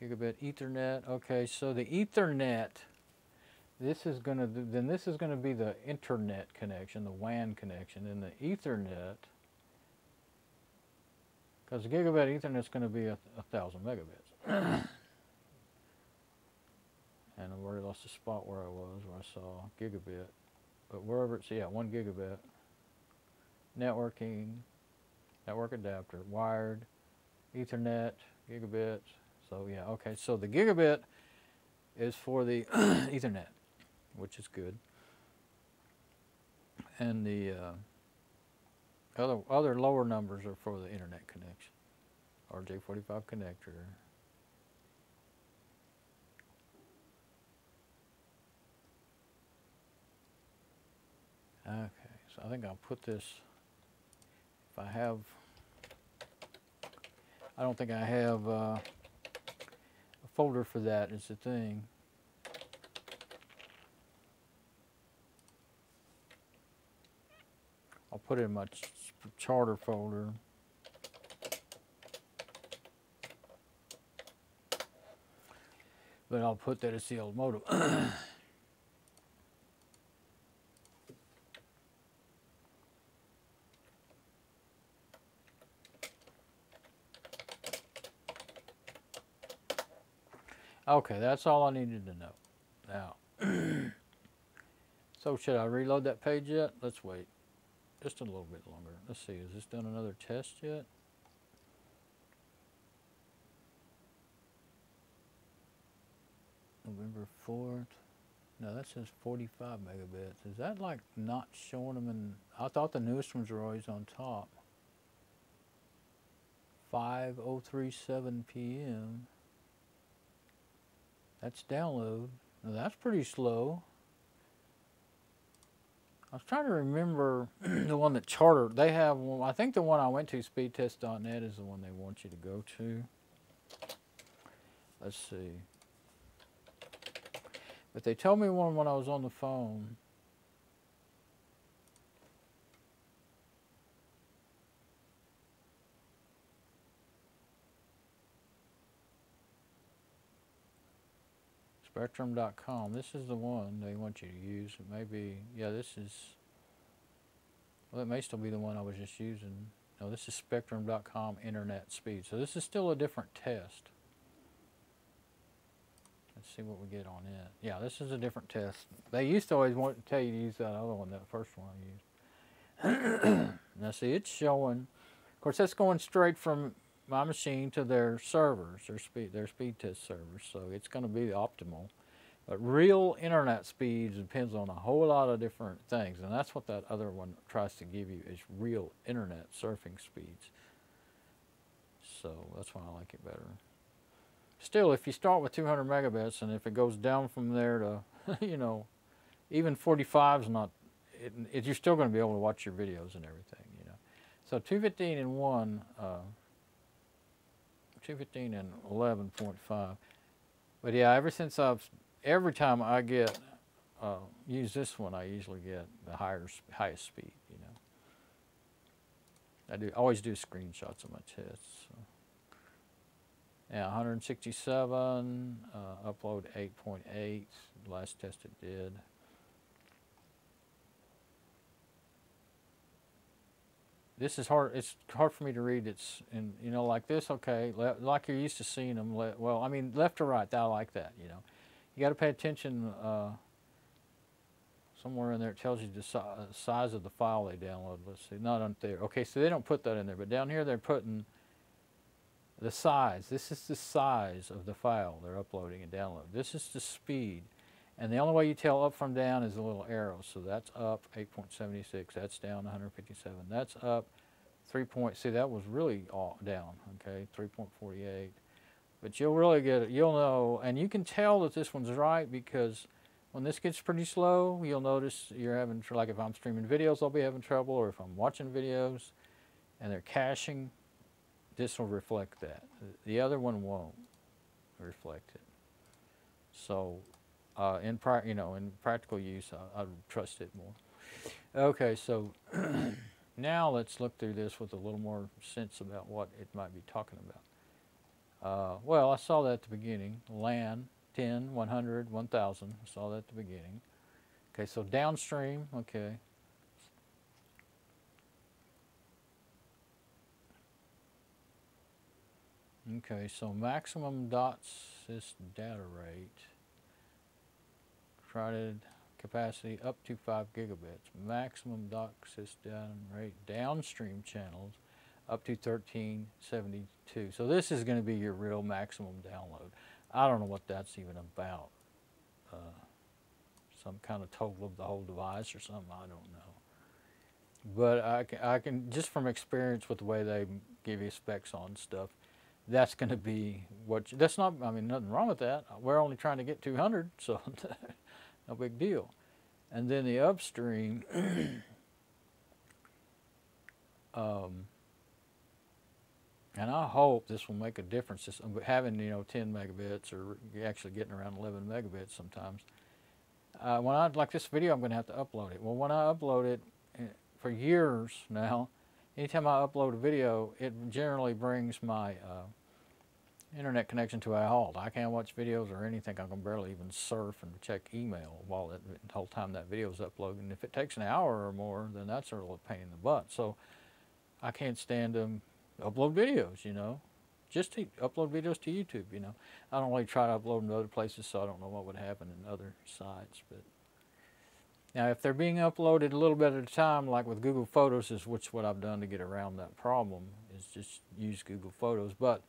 Gigabit Ethernet. Okay, so the Ethernet. This is going to then this is going to be the internet connection, the WAN connection, and the Ethernet. Because gigabit Ethernet is going to be 1,000 megabits. And I've already lost the spot where I was, where I saw gigabit. But wherever it's, yeah, 1 gigabit. Networking, network adapter, wired, Ethernet, gigabit. So yeah, okay, so the gigabit is for the Ethernet, which is good. And the other lower numbers are for the internet connection. RJ45 connector. Okay, so I think I'll put this, if I have, I don't think I have a folder for that is the thing. I'll put it in my charter folder. But I'll put that as the old modem. Okay, that's all I needed to know. Now, so should I reload that page yet? Let's wait just a little bit longer. Let's see, has this done another test yet? November 4th. No, that says 45 megabits. Is that like not showing them in, I thought the newest ones were always on top. 5:037 p.m. That's download. Now that's pretty slow. I was trying to remember the one that Charter, they have one, I think the one I went to, speedtest.net, is the one they want you to go to. Let's see. But they told me one when I was on the phone. Spectrum.com, this is the one they want you to use. It may be, yeah, this is, well, it may still be the one I was just using. No, this is Spectrum.com internet speed. So this is still a different test. Let's see what we get on it. Yeah, this is a different test. They used to always want to tell you to use that other one, that first one I used. Now see, it's showing, of course, that's going straight from my machine to their servers, their speed test servers, so it's going to be optimal. But real internet speeds depends on a whole lot of different things, and that's what that other one tries to give you, is real internet surfing speeds. So that's why I like it better. Still, if you start with 200 megabits, and if it goes down from there to, you know, even 45 is not, you're still going to be able to watch your videos and everything, you know. So 215 and 1, 215 and 11.5, but yeah, ever since every time I get use this one, I usually get the highest speed. You know, I always do screenshots of my tests. So. Yeah, 167 upload 8.8. Last test it did. This is hard, it's hard for me to read. It's, and you know, like this, okay, like you're used to seeing them, well, I mean, left to right, I like that, you know. You gotta pay attention, somewhere in there it tells you the size of the file they download. Let's see, not on there. Okay, so they don't put that in there, but down here they're putting the size. This is the size of the file they're uploading and downloading. This is the speed. And the only way you tell up from down is a little arrow. So that's up 8.76. That's down 157. That's up 3. See, that was really all down. Okay, 3.48. But you'll really get it, you'll know, and you can tell that this one's right because when this gets pretty slow, you'll notice you're having, like if I'm streaming videos, I'll be having trouble, or if I'm watching videos and they're caching, this will reflect that. The other one won't reflect it. So in practical use, I trust it more. Okay, so now let's look through this with a little more sense about what it might be talking about. Well, I saw that at the beginning, LAN, 10, 100, 1000, I saw that at the beginning. Okay, so downstream, okay. Okay, so maximum Docsis data rate, crowded capacity up to 5 gigabits, maximum Docsis data rate, downstream channels, up to 1372. So this is going to be your real maximum download. I don't know what that's even about. Some kind of total of the whole device or something, I don't know. But I can, just from experience with the way they give you specs on stuff, that's going to be what, that's not, I mean, nothing wrong with that. We're only trying to get 200, so no big deal. And then the upstream, and I hope this will make a difference. This, having 10 megabits or actually getting around 11 megabits sometimes. When I like this video, I'm going to have to upload it. Well, when I upload it for years now, anytime I upload a video, it generally brings my internet connection to a halt. I can't watch videos or anything. I can barely even surf and check email while the whole time that video is uploading. If it takes an hour or more, then that's a real pain in the butt. So I can't stand them. Upload videos, just to upload videos to YouTube, I don't really try to upload them to other places, so I don't know what would happen in other sites. But now if they're being uploaded a little bit at a time, like with Google Photos, is what I've done to get around that problem, is just use Google Photos. But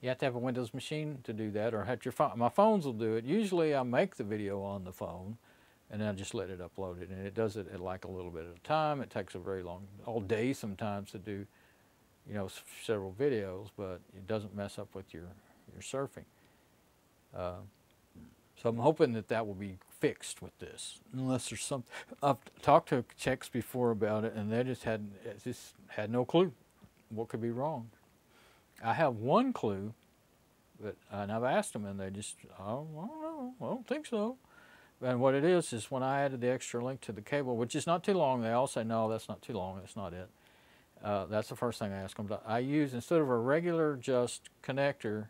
you have to have a Windows machine to do that, or have your phone. My phones will do it. Usually I make the video on the phone and then I just let it upload it, and it does it at like a little bit at a time. It takes a very long, all day sometimes, to do several videos, but it doesn't mess up with your surfing. So I'm hoping that that will be fixed with this, unless there's some. I've talked to techs before about it, and they just had no clue what could be wrong. I have one clue, but and I've asked them, and they just, oh, I don't know, I don't think so. And what it is when I added the extra link to the cable, which is not too long, they all say, no, that's not too long, that's not it. That's the first thing I ask them. I use, instead of a regular just connector,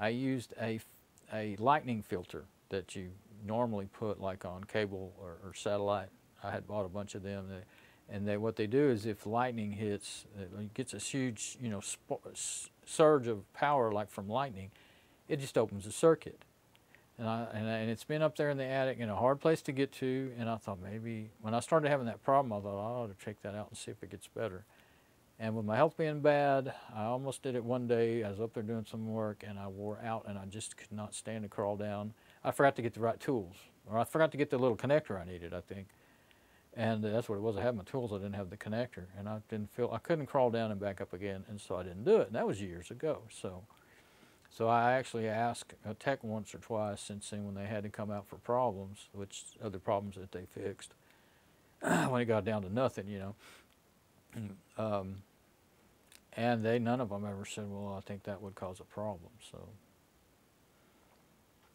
I used a lightning filter that you normally put like on cable or satellite. I had bought a bunch of them, what they do is if lightning hits, it gets a huge surge of power like from lightning, it just opens the circuit. And it's been up there in the attic in a hard place to get to, and I thought maybe, when I started having that problem, I thought I ought to check that out and see if it gets better. And with my health being bad, I almost did it one day. I was up there doing some work, and I wore out, and I just could not stand to crawl down. I forgot to get the right tools, or I forgot to get the little connector I needed, I think. And that's what it was. I had my tools, I didn't have the connector, and I couldn't crawl down and back up again, and so I didn't do it. And that was years ago, so. So I actually asked a tech once or twice since then when they had to come out for problems, which other problems that they fixed, when it got down to nothing, and none of them ever said, well, I think that would cause a problem. So, of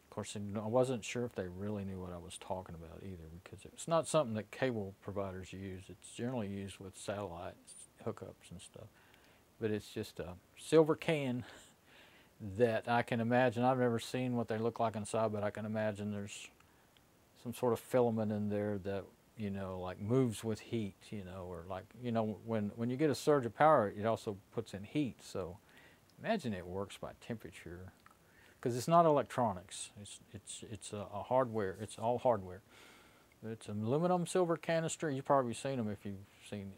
course, I wasn't sure if they really knew what I was talking about either, because it's not something that cable providers use. It's generally used with satellite hookups and stuff, but it's just a silver can that I can imagine. I've never seen what they look like inside, but I can imagine there's some sort of filament in there that, like moves with heat, or like, when you get a surge of power, it also puts in heat. So imagine it works by temperature, because it's not electronics. It's a hardware. It's all hardware. It's an aluminum silver canister. You've probably seen them if you've seen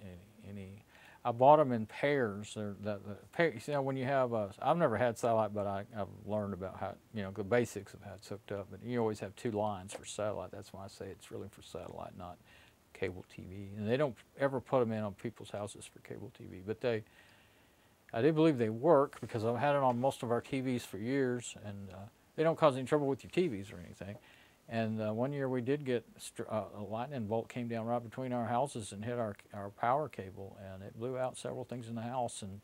any. I bought them in pairs. When you have a, I've never had satellite, but I've learned about how, the basics of how it's hooked up. But you always have two lines for satellite. That's why I say it's really for satellite, not cable TV. And they don't ever put them in on people's houses for cable TV. But I do believe they work because I've had it on most of our TVs for years, and they don't cause any trouble with your TVs or anything. And one year we did get a lightning bolt came down right between our houses and hit our power cable, and it blew out several things in the house. And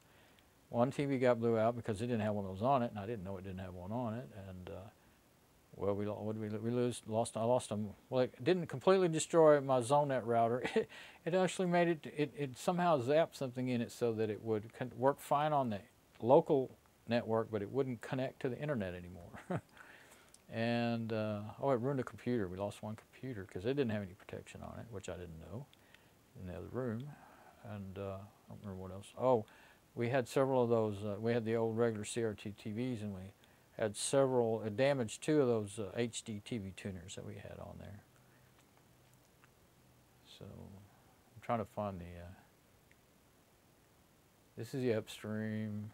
one TV got blew out because it didn't have one of those on it, and I didn't know it didn't have one on it. And well, I lost them. Well, it didn't completely destroy my ZoneNet router. It actually made it somehow zapped something in it so that it would work fine on the local network, but it wouldn't connect to the internet anymore. And oh, it ruined a computer. We lost one computer because it didn't have any protection on it, which I didn't know, in the other room. And I don't remember what else. Oh, we had several of those. We had the old regular CRT TVs, and we had several, damaged two of those HD TV tuners that we had on there. So I'm trying to find the, this is the upstream.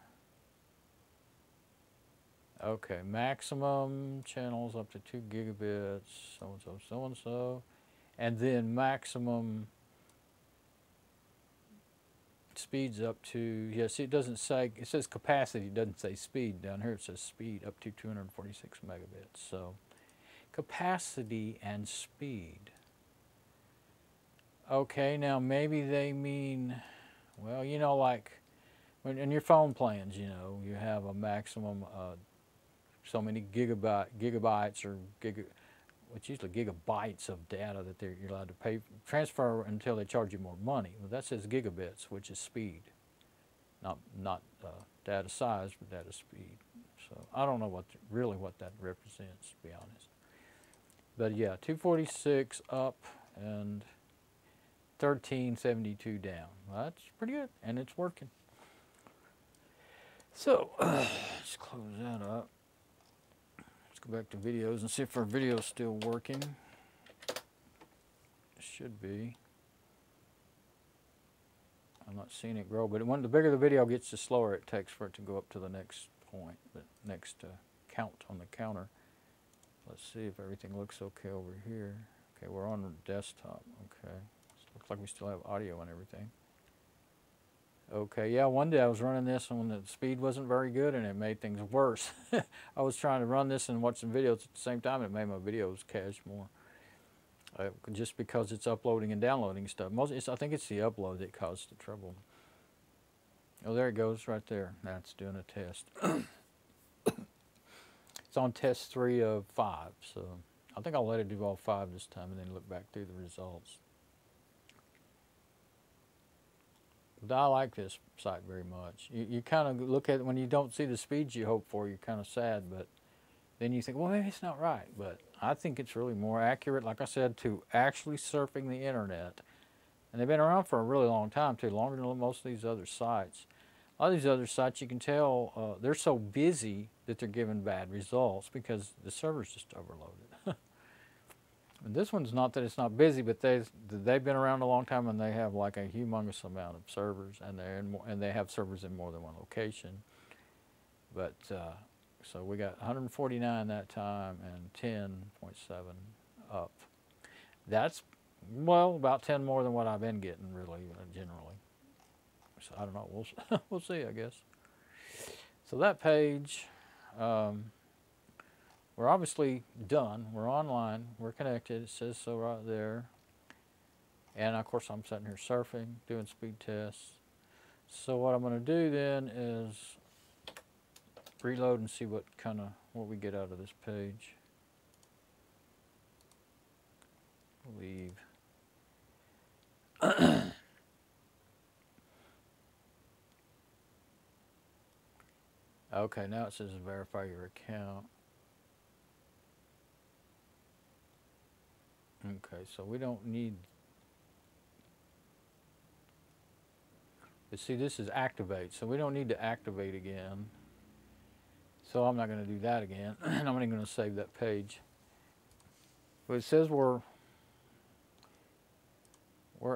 Okay, maximum channels up to 2 gigabits, so-and-so, so-and-so. And then maximum speeds up to, yeah, see, it doesn't say, it says capacity, it doesn't say speed. Down here it says speed up to 246 megabits. So capacity and speed. Okay, now maybe they mean, well, you know, like in your phone plans, you know, you have a maximum so many gigabytes or it's usually gigabytes of data that you're allowed to transfer until they charge you more money. Well, that says gigabits, which is speed, not data size, but data speed. So I don't know really what that represents, to be honest. But yeah, 246 up and 1372 down. Well, that's pretty good, and it's working. So let's close that up. Go back to videos and see if our video is still working. It should be. I'm not seeing it grow, but when the bigger the video gets, the slower it takes for it to go up to the next point, the next count on the counter. Let's see if everything looks okay over here. Okay, we're on desktop. Okay, so looks like we still have audio and everything. Okay, yeah, one day I was running this and the speed wasn't very good and it made things worse. I was trying to run this and watch some videos at the same time, and it made my videos cache more. Just because it's uploading and downloading stuff. I think it's the upload that caused the trouble. Oh, there it goes right there. Now it's doing a test. It's on test 3 of 5, so I think I'll let it do all 5 this time and then look back through the results. I like this site very much. You kind of look at it when you don't see the speeds you hope for, you're kind of sad, but then you think, well, maybe it's not right. But I think it's really more accurate, like I said, to actually surfing the internet. And they've been around for a really long time, too, longer than most of these other sites. A lot of these other sites, you can tell they're so busy that they're giving bad results because the server's just overloaded. And this one's not that it's not busy, but they've been around a long time, and they have like a humongous amount of servers, and they have servers in more than one location. But so we got 149 that time and 10.7 up. That's, well, about 10 more than what I've been getting really generally. So I don't know. We'll see, I guess. So that page. We're obviously done. We're online. We're connected. It says so right there. And of course, I'm sitting here surfing, doing speed tests. So what I'm going to do then is reload and see what we get out of this page. Leave. Okay, now it says verify your account. Okay, so we don't need, but see, this is activate, so we don't need to activate again. So I'm not going to do that again, and I'm not even going to save that page. But it says we're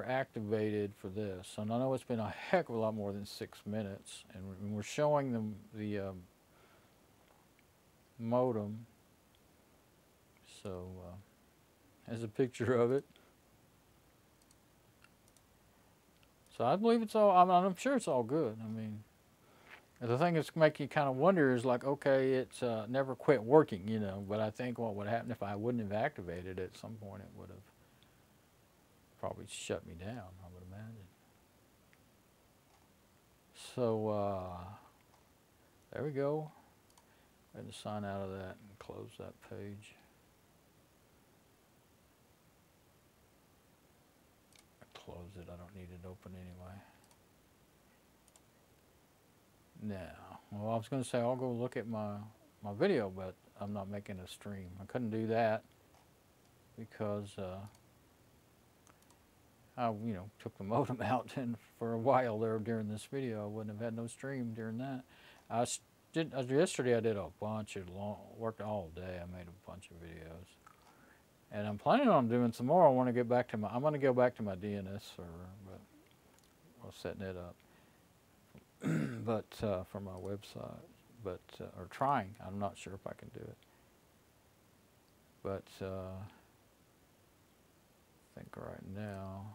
activated for this, and I know it's been a heck of a lot more than 6 minutes, and we're showing them the modem. So. There's a picture of it. So I believe it's all, I'm sure it's all good. I mean, And the thing that's making you kind of wonder is like, okay, it's never quit working, you know, but I think what would happen if I wouldn't have activated it at some point, it would have probably shut me down, I would imagine. So there we go. Go ahead and sign out of that and close that page. Close it, I don't need it open anyway. Now, well, I was going to say I'll go look at my video, but I'm not making a stream. I couldn't do that because I, you know, took the modem out, and for a while there during this video, I wouldn't have had no stream during that. Yesterday I did a bunch of worked all day. I made a bunch of videos, and I'm planning on doing some more. I want to get back to I'm going to go back to my DNS server, but I was setting it up. But for my website, but or trying, I'm not sure if I can do it. But I think right now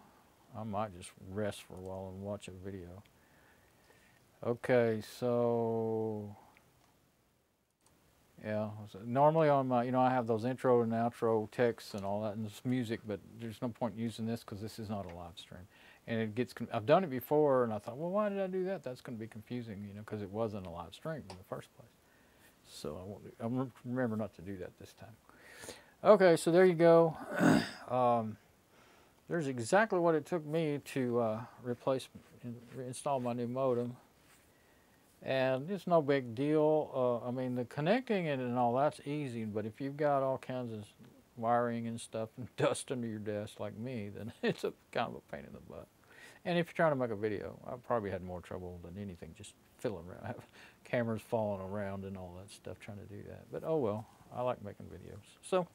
I might just rest for a while and watch a video. Okay, so yeah, so normally on my, you know, I have those intro and outro texts and all that, and this music, but there's no point using this because this is not a live stream. And it gets, I've done it before, and I thought, well, why did I do that? That's going to be confusing, you know, because it wasn't a live stream in the first place. So I won't. Remember not to do that this time. Okay, so there you go. There's exactly what it took me to reinstall my new modem. And it's no big deal. I mean, the connecting it and all, that's easy, but if you've got all kinds of wiring and stuff and dust under your desk like me, then it's a kind of a pain in the butt. And if you're trying to make a video, I probably had more trouble than anything just fiddling around. I have cameras falling around and all that stuff trying to do that. But oh well, I like making videos. So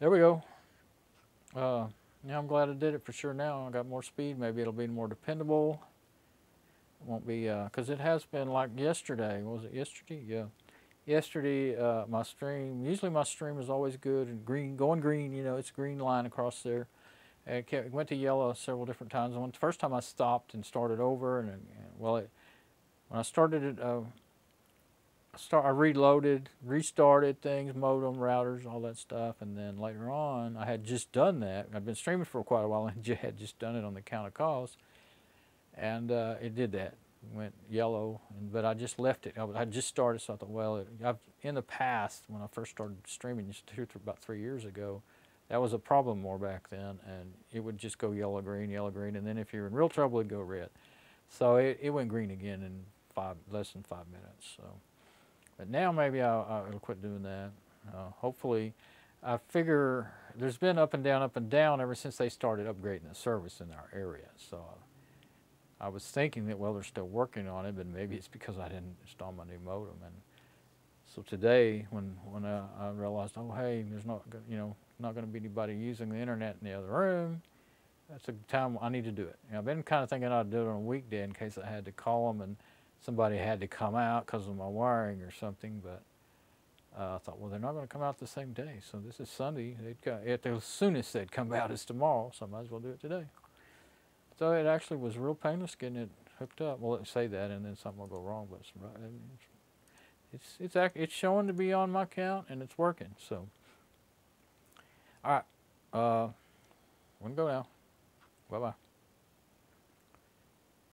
there we go. Yeah, I'm glad I did it for sure now. I got more speed. Maybe it'll be more dependable. It won't be, because it has been like yesterday. Was it yesterday? Yeah. Yesterday, my stream, usually my stream is always good and green, going green, you know, it's a green line across there. And it went to yellow several different times. The first time I stopped and started over, and well, when I started it, I reloaded, restarted things, modem, routers, all that stuff, and then later on, I had just done that. I'd been streaming for quite a while, and had just done it on the count of calls, and it did that. Went yellow, but I just left it. I just started, so I thought, well, in the past, when I first started streaming just about 3 years ago, that was a problem more back then, and it would just go yellow, green, and then if you're in real trouble, it'd go red. So it went green again in less than 5 minutes. So, but now maybe I'll quit doing that. Hopefully, I figure there's been up and down ever since they started upgrading the service in our area. So. I was thinking that, well, they're still working on it, but maybe it's because I didn't install my new modem. And so today, when I realized, oh, hey, there's not going to be anybody using the internet in the other room, that's a time I need to do it. And I've been kind of thinking I'd do it on a weekday in case I had to call them and somebody had to come out because of my wiring or something, but I thought, well, they're not going to come out the same day. So this is Sunday. At the soonest they'd come out is tomorrow, so I might as well do it today. So it actually was real painless getting it hooked up. Well, let's say that, and then something will go wrong, but it's showing to be on my count, and it's working. So, all right, I'm gonna go now. Bye bye.